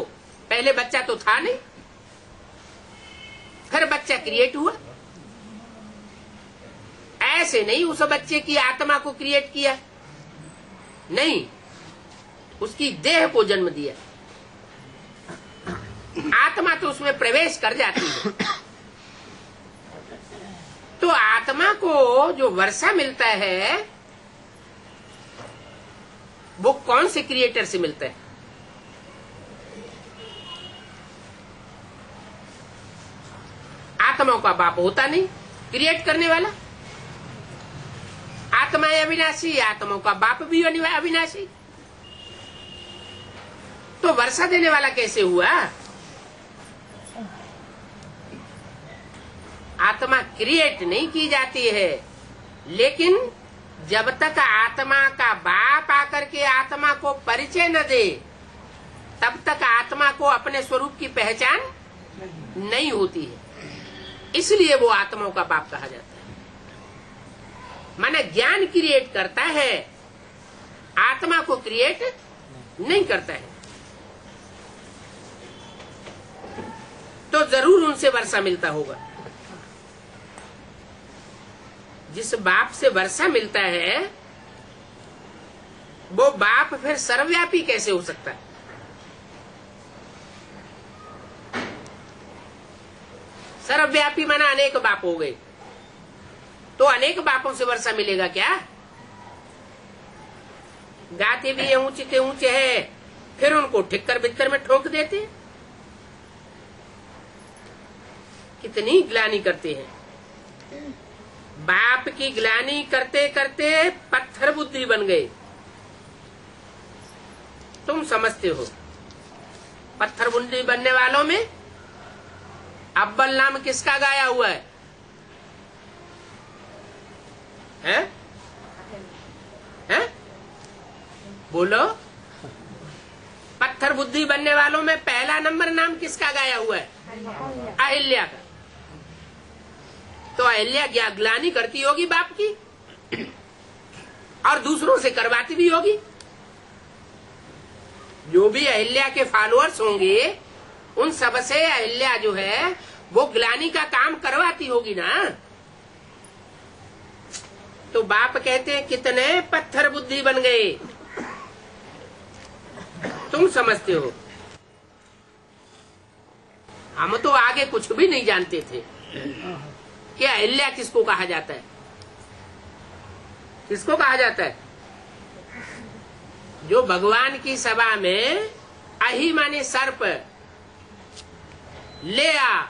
पहले बच्चा तो था नहीं, फिर बच्चा क्रिएट हुआ। ऐसे नहीं उस बच्चे की आत्मा को क्रिएट किया, नहीं, उसकी देह को जन्म दिया। आत्मा तो उसमें प्रवेश कर जाती है। तो आत्मा को जो वर्षा मिलता है वो कौन से क्रिएटर से मिलता है? आत्माओं का बाप होता नहीं क्रिएट करने वाला, आत्माएं अविनाशी, आत्माओं का बाप भी अविनाशी, तो वर्षा देने वाला कैसे हुआ? आत्मा क्रिएट नहीं की जाती है, लेकिन जब तक आत्मा का बाप आकर के आत्मा को परिचय न दे, तब तक आत्मा को अपने स्वरूप की पहचान नहीं होती है। इसलिए वो आत्माओं का बाप कहा जाता है। माने ज्ञान क्रिएट करता है, आत्मा को क्रिएट नहीं करता है। तो जरूर उनसे वर्षा मिलता होगा। जिस बाप से वर्षा मिलता है वो बाप फिर सर्वव्यापी कैसे हो सकता है? सर्वव्यापी माना अनेक बाप हो गए, तो अनेक बापों से वर्षा मिलेगा क्या? गाते भी ऊंचे के ऊंचे हैं, फिर उनको ठिक्कर बिक्कर में ठोक देते, कितनी ग्लानी करते हैं। बाप की ग्लानी करते करते पत्थर बुद्धि बन गए। तुम समझते हो पत्थर बुद्धि बनने वालों में अब्बल नाम किसका गाया हुआ है, है? है? बोलो, पत्थर बुद्धि बनने वालों में पहला नंबर नाम किसका गाया हुआ है? अहिल्या का। तो अहिल्या क्या ग्लानी करती होगी बाप की, और दूसरों से करवाती भी होगी। जो भी अहिल्या के फॉलोअर्स होंगे उन सबसे अहिल्या जो है वो ग्लानी का काम करवाती होगी ना। तो बाप कहते हैं कितने पत्थर बुद्धि बन गए। तुम समझते हो, हम तो आगे कुछ भी नहीं जानते थे कि अहिल्या किसको कहा जाता है, किसको कहा जाता है। जो भगवान की सभा में अहि माने सर्प, ले आ,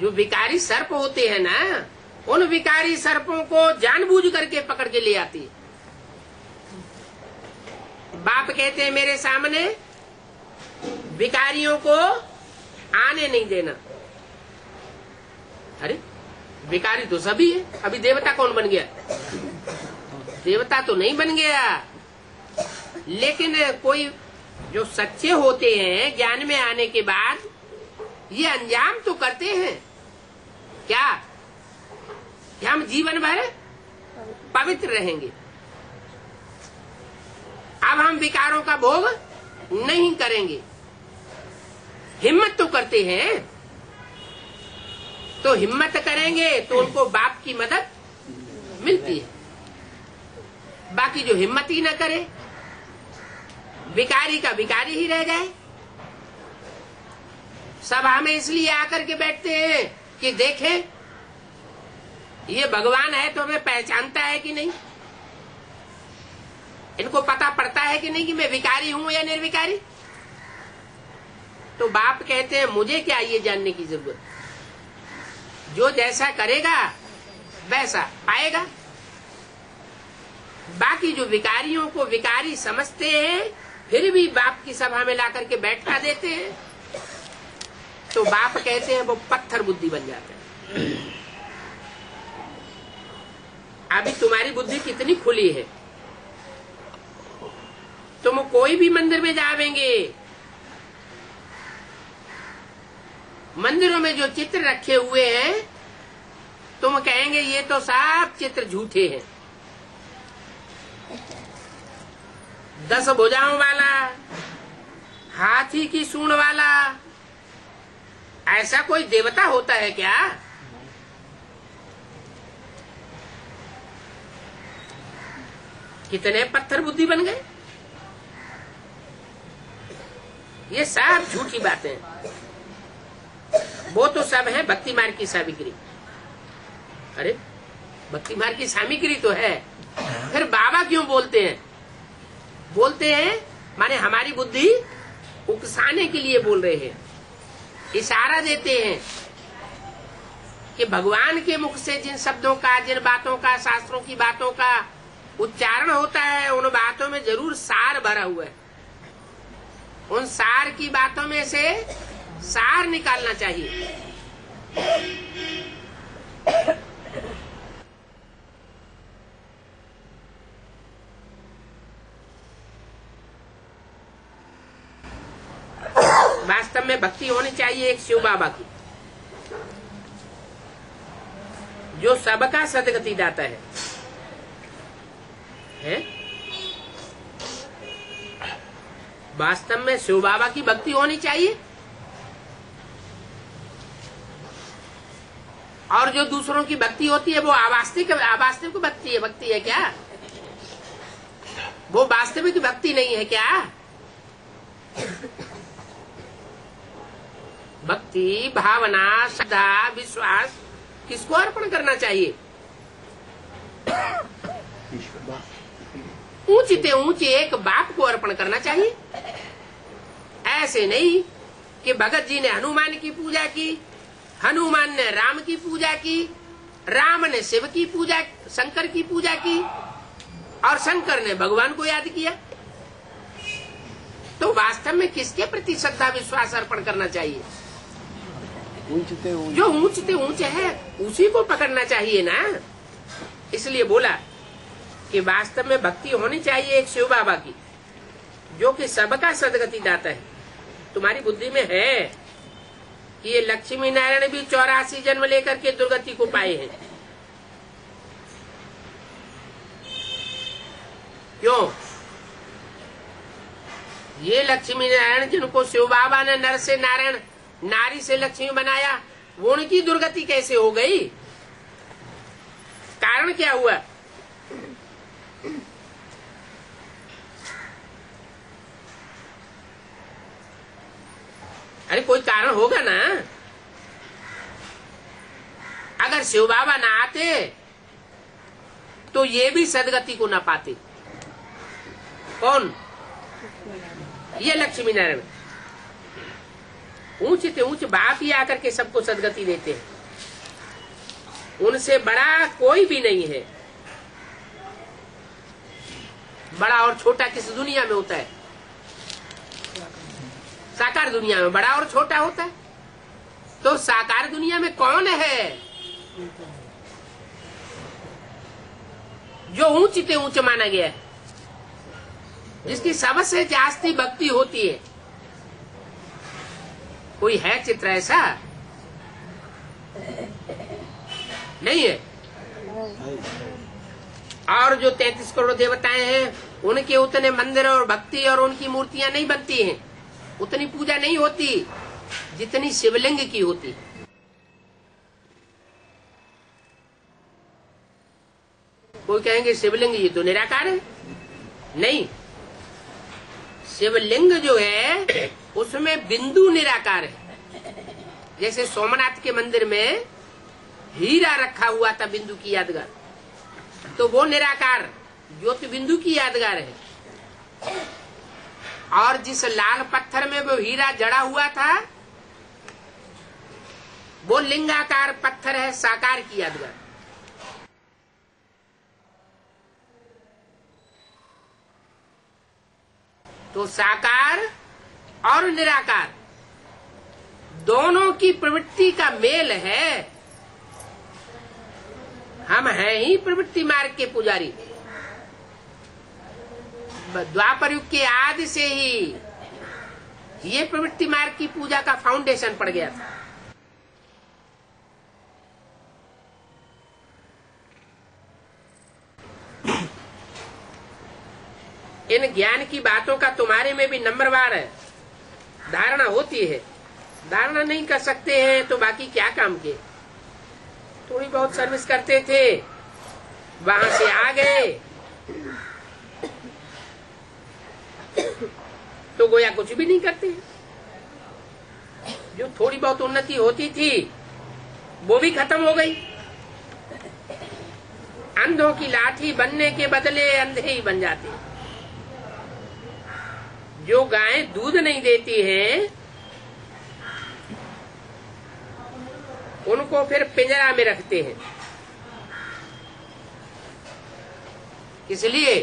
जो विकारी सर्प होते हैं ना, उन विकारी सर्पों को जानबूझ करके पकड़ के ले आती है। बाप कहते हैं मेरे सामने विकारियों को आने नहीं देना। अरे विकारी तो सभी है, अभी देवता कौन बन गया? देवता तो नहीं बन गया, लेकिन कोई जो सच्चे होते हैं ज्ञान में आने के बाद ये अंजाम तो करते हैं। क्या क्या हम जीवन भर पवित्र रहेंगे, अब हम विकारों का भोग नहीं करेंगे, हिम्मत तो करते हैं। तो हिम्मत करेंगे तो उनको बाप की मदद मिलती है। बाकी जो हिम्मत ही ना करे, विकारी का विकारी ही रह जाए। सभा में इसलिए आकर के बैठते हैं कि देखें ये भगवान है तो हमें पहचानता है कि नहीं, इनको पता पड़ता है कि नहीं कि मैं विकारी हूं या निर्विकारी। तो बाप कहते हैं मुझे क्या ये जानने की जरूरत, जो जैसा करेगा वैसा पाएगा। बाकी जो विकारियों को विकारी समझते हैं फिर भी बाप की सभा में ला करके बैठा देते हैं, तो बाप कहते हैं वो पत्थर बुद्धि बन जाते हैं। अभी तुम्हारी बुद्धि कितनी खुली है, तुम कोई भी मंदिर में जावेंगे, मंदिरों में जो चित्र रखे हुए हैं तुम कहेंगे ये तो सब चित्र झूठे हैं। दस भुजाओं वाला, हाथी की सूंड वाला, ऐसा कोई देवता होता है क्या? कितने पत्थर बुद्धि बन गए। ये सब झूठी बातें हैं। वो तो सब है भक्ति मार्ग की सामग्री। अरे भक्ति मार्ग की सामग्री तो है, फिर बाबा क्यों बोलते हैं? बोलते हैं माने हमारी बुद्धि उकसाने के लिए बोल रहे हैं, इशारा देते हैं कि भगवान के मुख से जिन शब्दों का, जिन बातों का, शास्त्रों की बातों का उच्चारण होता है, उन बातों में जरूर सार भरा हुआ है। उन सार की बातों में से सार निकालना चाहिए। वास्तव में भक्ति होनी चाहिए एक शिव बाबा की, जो सबका सदगति दाता है। वास्तव में शिव बाबा की भक्ति होनी चाहिए, और जो दूसरों की भक्ति होती है वो आवास्तिक आवास्तिक भक्ति है। भक्ति है क्या वो? वास्तविक भक्ति नहीं है क्या? भक्ति भावना, श्रद्धा, विश्वास किसको अर्पण करना चाहिए? ऊंचते ऊंचे एक बाप को अर्पण करना चाहिए। ऐसे नहीं कि भगत जी ने हनुमान की पूजा की, हनुमान ने राम की पूजा की, राम ने शिव की पूजा, शंकर की पूजा की और शंकर ने भगवान को याद किया। तो वास्तव में किसके प्रति श्रद्धा विश्वास अर्पण करना चाहिए? ऊंचते ऊंचे, जो ऊंचते ऊंचे है उसी को पकड़ना चाहिए ना। इसलिए बोला कि वास्तव में भक्ति होनी चाहिए एक शिव बाबा की, जो कि सबका सदगति दाता है। तुम्हारी बुद्धि में है कि ये लक्ष्मी नारायण भी चौरासी जन्म लेकर के दुर्गति को पाए हैं। क्यों? ये लक्ष्मी नारायण जिनको शिव बाबा ने नर से नारायण, नारी से लक्ष्मी बनाया, वो उनकी दुर्गति कैसे हो गई? कारण क्या हुआ? अरे कोई कारण होगा ना। अगर शिव बाबा ना आते तो ये भी सदगति को ना पाते। कौन? ये लक्ष्मी नारायण। ऊंचे से ऊंचे बाप ही आकर के सबको सदगति देते हैं, उनसे बड़ा कोई भी नहीं है। बड़ा और छोटा किस दुनिया में होता है? साकार दुनिया में बड़ा और छोटा होता है। तो साकार दुनिया में कौन है जो ऊंचे से ऊंचे माना गया है, जिसकी सबसे जास्ती भक्ति होती है? कोई है चित्र ऐसा? नहीं है। और जो तैंतीस करोड़ देवताएं हैं, उनके उतने मंदिर और भक्ति और उनकी मूर्तियां नहीं बनती हैं, उतनी पूजा नहीं होती जितनी शिवलिंग की होती। कोई कहेंगे शिवलिंग ये तो निराकार है। नहीं, शिवलिंग जो है उसमें बिंदु निराकार है। जैसे सोमनाथ के मंदिर में हीरा रखा हुआ था बिंदु की यादगार, तो वो निराकार ज्योति बिंदु की यादगार है। और जिस लाल पत्थर में वो हीरा जड़ा हुआ था, वो लिंगाकार पत्थर है, साकार की यादगार। तो साकार और निराकार दोनों की प्रवृत्ति का मेल है। हम हैं ही प्रवृत्ति मार्ग के पुजारी। द्वापर युग के आदि से ही ये प्रवृत्ति मार्ग की पूजा का फाउंडेशन पड़ गया था। इन ज्ञान की बातों का तुम्हारे में भी नंबरवार है, धारणा होती है। धारणा नहीं कर सकते हैं तो बाकी क्या काम के। थोड़ी बहुत सर्विस करते थे, वहां से आ गए तो गोया कुछ भी नहीं करते। जो थोड़ी बहुत उन्नति होती थी वो भी खत्म हो गई। अंधों की लाठी बनने के बदले अंधे ही बन जाते। जो गायें दूध नहीं देती हैं, उनको फिर पिंजरा में रखते हैं। इसलिए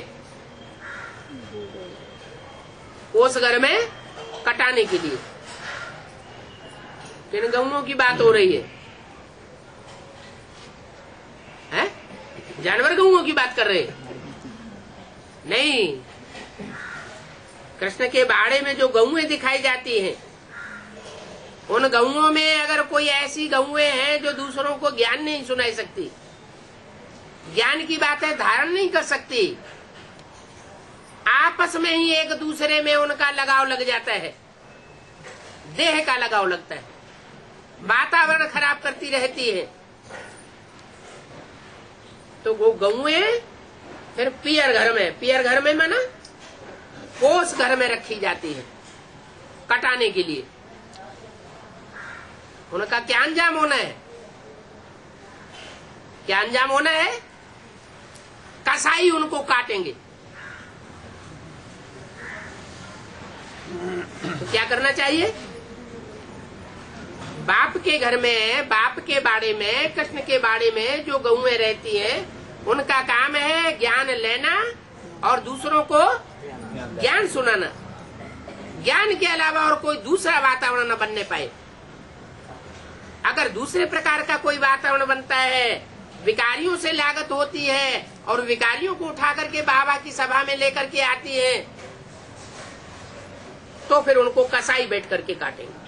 कोसगर में कटाने के लिए। किन गऊओं की बात हो रही है, है? जानवर गऊओं की बात कर रहे हैं? नहीं, कृष्ण के बाड़े में जो गऊएं दिखाई जाती हैं, उन गऊओं में अगर कोई ऐसी गऊएं हैं जो दूसरों को ज्ञान नहीं सुनाई सकती, ज्ञान की बातें धारण नहीं कर सकती, आपस में ही एक दूसरे में उनका लगाव लग जाता है, देह का लगाव लगता है, वातावरण खराब करती रहती है। तो वो गऊएं फिर पियर घर में, पियर घर में माना कोस घर में रखी जाती है कटाने के लिए। उनका क्या अंजाम होना है? क्या अंजाम होना है? कसाई उनको काटेंगे। तो क्या करना चाहिए? बाप के घर में, बाप के बाड़े में, कृष्ण के बाड़े में जो गऊएं रहती हैं, उनका काम है ज्ञान लेना और दूसरों को ज्ञान सुनाना। ज्ञान के अलावा और कोई दूसरा वातावरण न बनने पाए। अगर दूसरे प्रकार का कोई वातावरण बनता है, विकारियों से लागत होती है और विकारियों को उठा करके बाबा की सभा में लेकर के आती है, तो फिर उनको कसाई बैठ करके काटेंगे।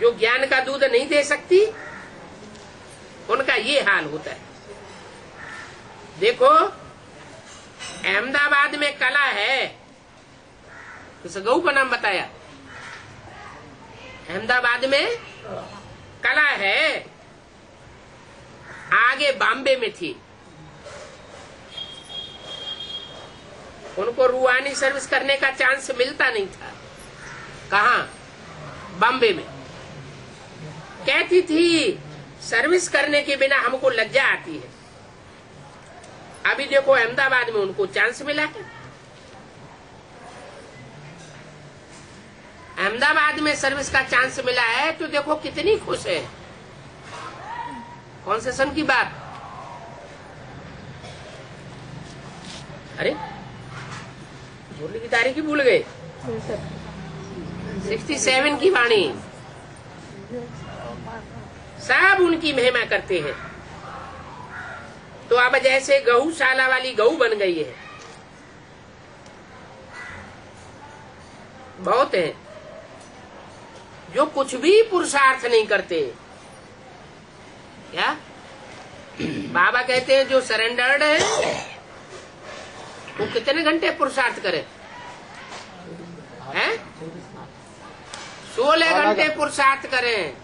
जो ज्ञान का दूध नहीं दे सकती, उनका ये हाल होता है। देखो, अहमदाबाद में कला है, तो गऊ का नाम बताया। अहमदाबाद में कला है, आगे बॉम्बे में थी। उनको रूहानी सर्विस करने का चांस मिलता नहीं था। कहाँ? बॉम्बे में। कहती थी सर्विस करने के बिना हमको लज्जा आती है। अभी देखो अहमदाबाद में उनको चांस मिला है। अहमदाबाद में सर्विस का चांस मिला है तो देखो कितनी खुश है। कौन से सन की बात? अरे बोली की तारीख ही भूल गए। सड़सठ की वाणी। सब उनकी महिमा करते हैं। तो अब जैसे गौशाला वाली गौ बन गई है, बहुत है जो कुछ भी पुरुषार्थ नहीं करते। क्या बाबा कहते हैं जो सरेंडर्ड है वो कितने घंटे पुरुषार्थ करे हैं? सोलह घंटे पुरुषार्थ करें।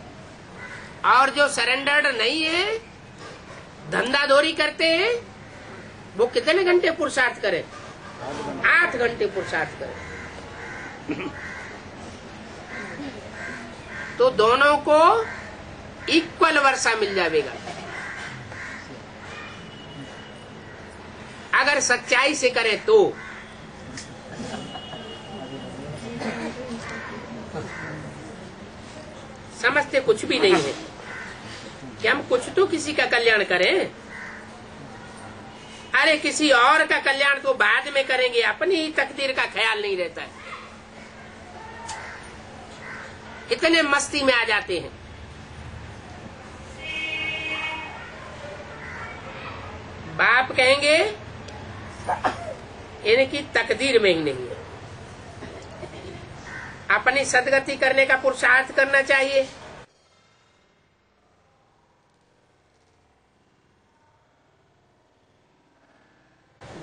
और जो सरेंडर्ड नहीं है, धंधाधोरी करते हैं, वो कितने घंटे पुरुषार्थ करें? आठ घंटे पुरुषार्थ करें। तो दोनों को इक्वल वर्षा मिल जाएगा। अगर सच्चाई से करे तो। समझते कुछ भी नहीं है कि हम कुछ तो किसी का कल्याण करें। अरे किसी और का कल्याण तो बाद में करेंगे, अपनी ही तकदीर का ख्याल नहीं रहता है। कितने मस्ती में आ जाते हैं। बाप कहेंगे इनकी तकदीर में ही नहीं है। अपनी सदगति करने का पुरुषार्थ करना चाहिए।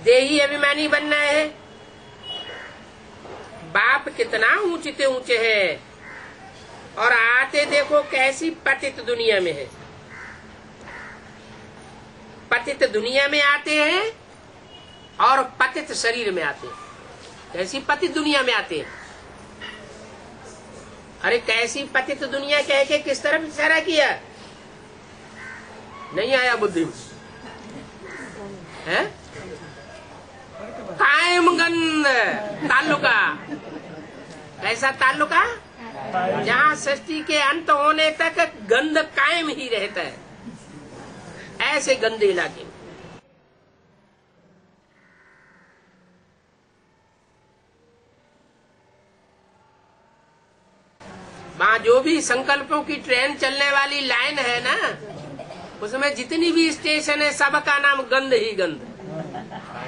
देही अभिमानी बनना है। बाप कितना ऊंचे ऊंचे है और आते देखो कैसी पतित दुनिया में है। पतित दुनिया में आते हैं और पतित शरीर में आते हैं। कैसी पतित दुनिया में आते हैं। अरे कैसी पतित दुनिया कह के किस तरफ इशारा किया? नहीं आया बुद्धि है? कायमगंज तालुका। कैसा तालुका? जहाँ सृष्टि के अंत होने तक गंध कायम ही रहता है। ऐसे गंदे इलाके। वहाँ जो भी संकल्पों की ट्रेन चलने वाली लाइन है ना, उसमें जितनी भी स्टेशन है सबका नाम गंध ही गंध।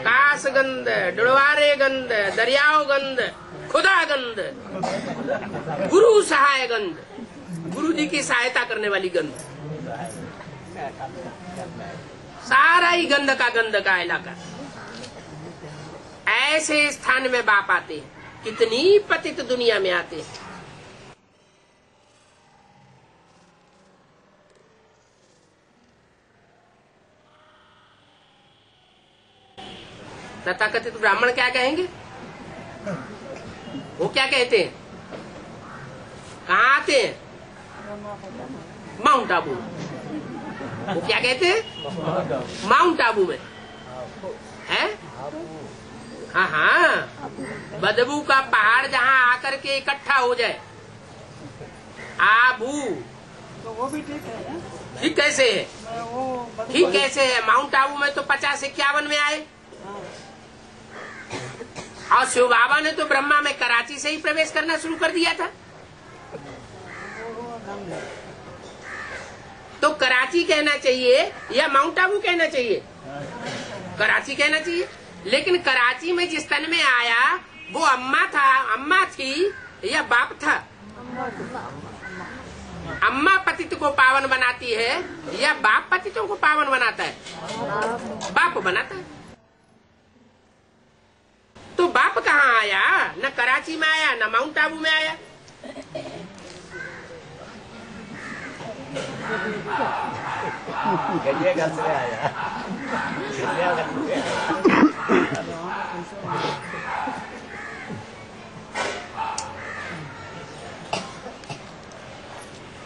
कास गंध, डुड़वारे गंध, दरियाओ गंध, खुदा गंध, गुरु सहाय गंध, गुरु जी की सहायता करने वाली गंध। सारा ही गंध का गंध का इलाका। ऐसे स्थान में बाप आते हैं। कितनी पतित दुनिया में आते हैं। तथाकथित ब्राह्मण क्या कहेंगे? वो क्या कहते हैं? कहाँ आते हैं? माउंट आबू। वो क्या कहते हैं? माउंट आबू में है। हाँ हाँ, बदबू का पहाड़ जहाँ आकर के इकट्ठा हो जाए। आबू तो वो भी ठीक है, ठीक कैसे है? ठीक कैसे है? माउंट आबू में तो पचास इक्यावन में आए, और शिव बाबा ने तो ब्रह्मा में कराची से ही प्रवेश करना शुरू कर दिया था। तो कराची कहना चाहिए या माउंट आबू कहना चाहिए? कराची कहना चाहिए। लेकिन कराची में जिस तन में आया वो अम्मा था, अम्मा थी या बाप था? अम्मा पतित को पावन बनाती है या बाप पतितों को पावन बनाता है? बाप बनाता है। तो बाप कहाँ आया? न कराची में आया, न माउंट आबू में आया।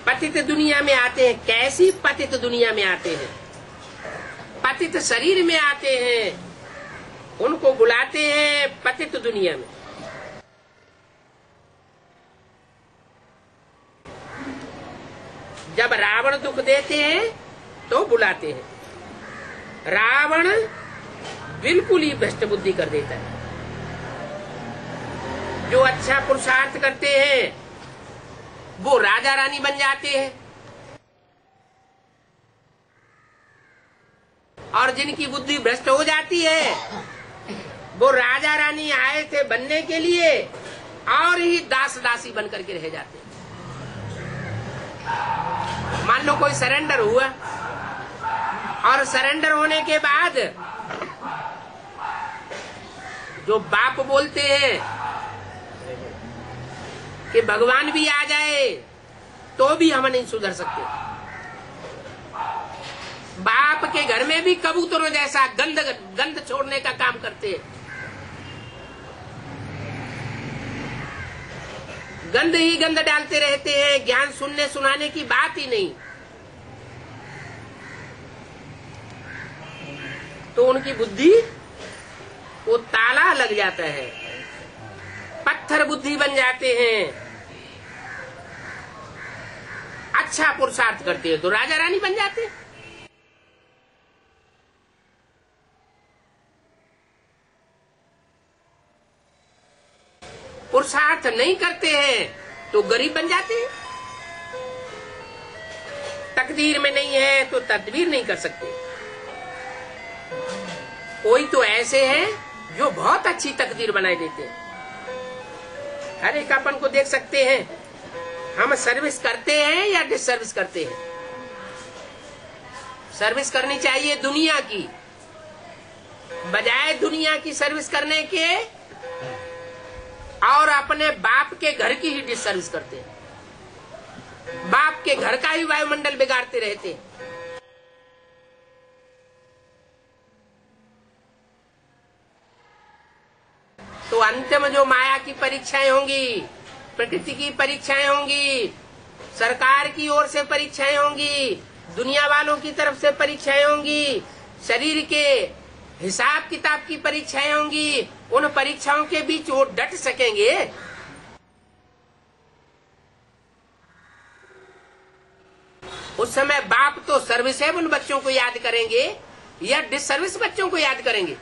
पतित दुनिया में आते हैं। कैसी पतित दुनिया में आते हैं? पतित शरीर में आते हैं, उनको बुलाते हैं पतित दुनिया में। जब रावण दुख देते हैं तो बुलाते हैं। रावण बिल्कुल ही भ्रष्ट बुद्धि कर देता है। जो अच्छा पुरुषार्थ करते हैं वो राजा रानी बन जाते हैं, और जिनकी बुद्धि भ्रष्ट हो जाती है वो राजा रानी आए थे बनने के लिए और ही दास दासी बन करके रह जाते हैं। मान लो कोई सरेंडर हुआ, और सरेंडर होने के बाद जो बाप बोलते हैं कि भगवान भी आ जाए तो भी हम नहीं सुधर सकते। बाप के घर में भी कबूतरों जैसा गंध गंध छोड़ने का काम करते हैं। गंद ही गंद डालते रहते हैं, ज्ञान सुनने सुनाने की बात ही नहीं। तो उनकी बुद्धि को ताला लग जाता है, पत्थर बुद्धि बन जाते हैं। अच्छा पुरुषार्थ करते हैं तो राजा रानी बन जाते हैं। पुरुषार्थ नहीं करते हैं तो गरीब बन जाते हैं। तकदीर में नहीं है तो तदबीर नहीं कर सकते। कोई तो ऐसे हैं जो बहुत अच्छी तकदीर बनाए देते हैं। हर एक अपन को देख सकते हैं, हम सर्विस करते हैं या डिसर्विस करते हैं। सर्विस करनी चाहिए दुनिया की, बजाय दुनिया की सर्विस करने के, और अपने बाप के घर की ही डिसर्विस करते हैं। बाप के घर का ही वायुमंडल बिगाड़ते रहते हैं। तो अंत में जो माया की परीक्षाएं होंगी, प्रकृति की परीक्षाएं होंगी, सरकार की ओर से परीक्षाएं होंगी, दुनिया वालों की तरफ से परीक्षाएं होंगी, शरीर के हिसाब किताब की परीक्षाएं होंगी, उन परीक्षाओं के बीच वो डट सकेंगे? उस समय बाप तो सर्विसेबल बच्चों को याद करेंगे या डिसर्विस बच्चों को याद करेंगे?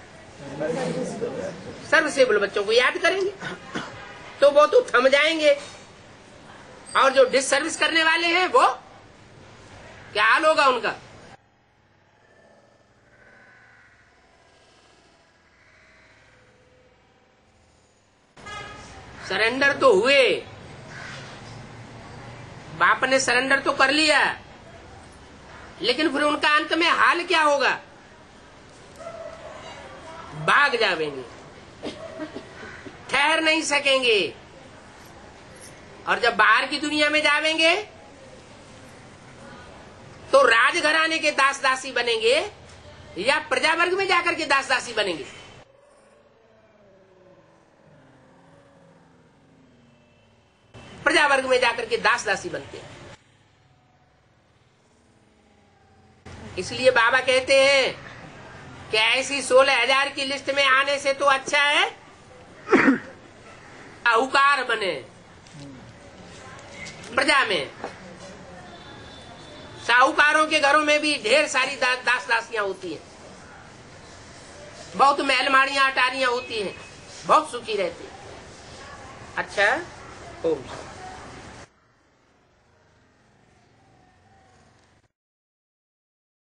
सर्विसेबल बच्चों को याद करेंगे, तो वो तो थम जाएंगे। और जो डिसर्विस करने वाले हैं वो क्या हाल होगा उनका? सरेंडर तो हुए, बाप ने सरेंडर तो कर लिया, लेकिन फिर उनका अंत में हाल क्या होगा? भाग जाएंगे, ठहर नहीं सकेंगे। और जब बाहर की दुनिया में जाएंगे तो राजघराने के दास दासी बनेंगे या प्रजावर्ग में जाकर के दास दासी बनेंगे? प्रजा वर्ग में जाकर के दास दासी बनते हैं। इसलिए बाबा कहते हैं कि ऐसी सोलह हजार की लिस्ट में आने से तो अच्छा है अहुकार बने प्रजा में। साहूकारों के घरों में भी ढेर सारी दा, दास दासियां होती हैं, बहुत महलमाड़ियां अटारियां होती हैं, बहुत सुखी रहती है। अच्छा ओम।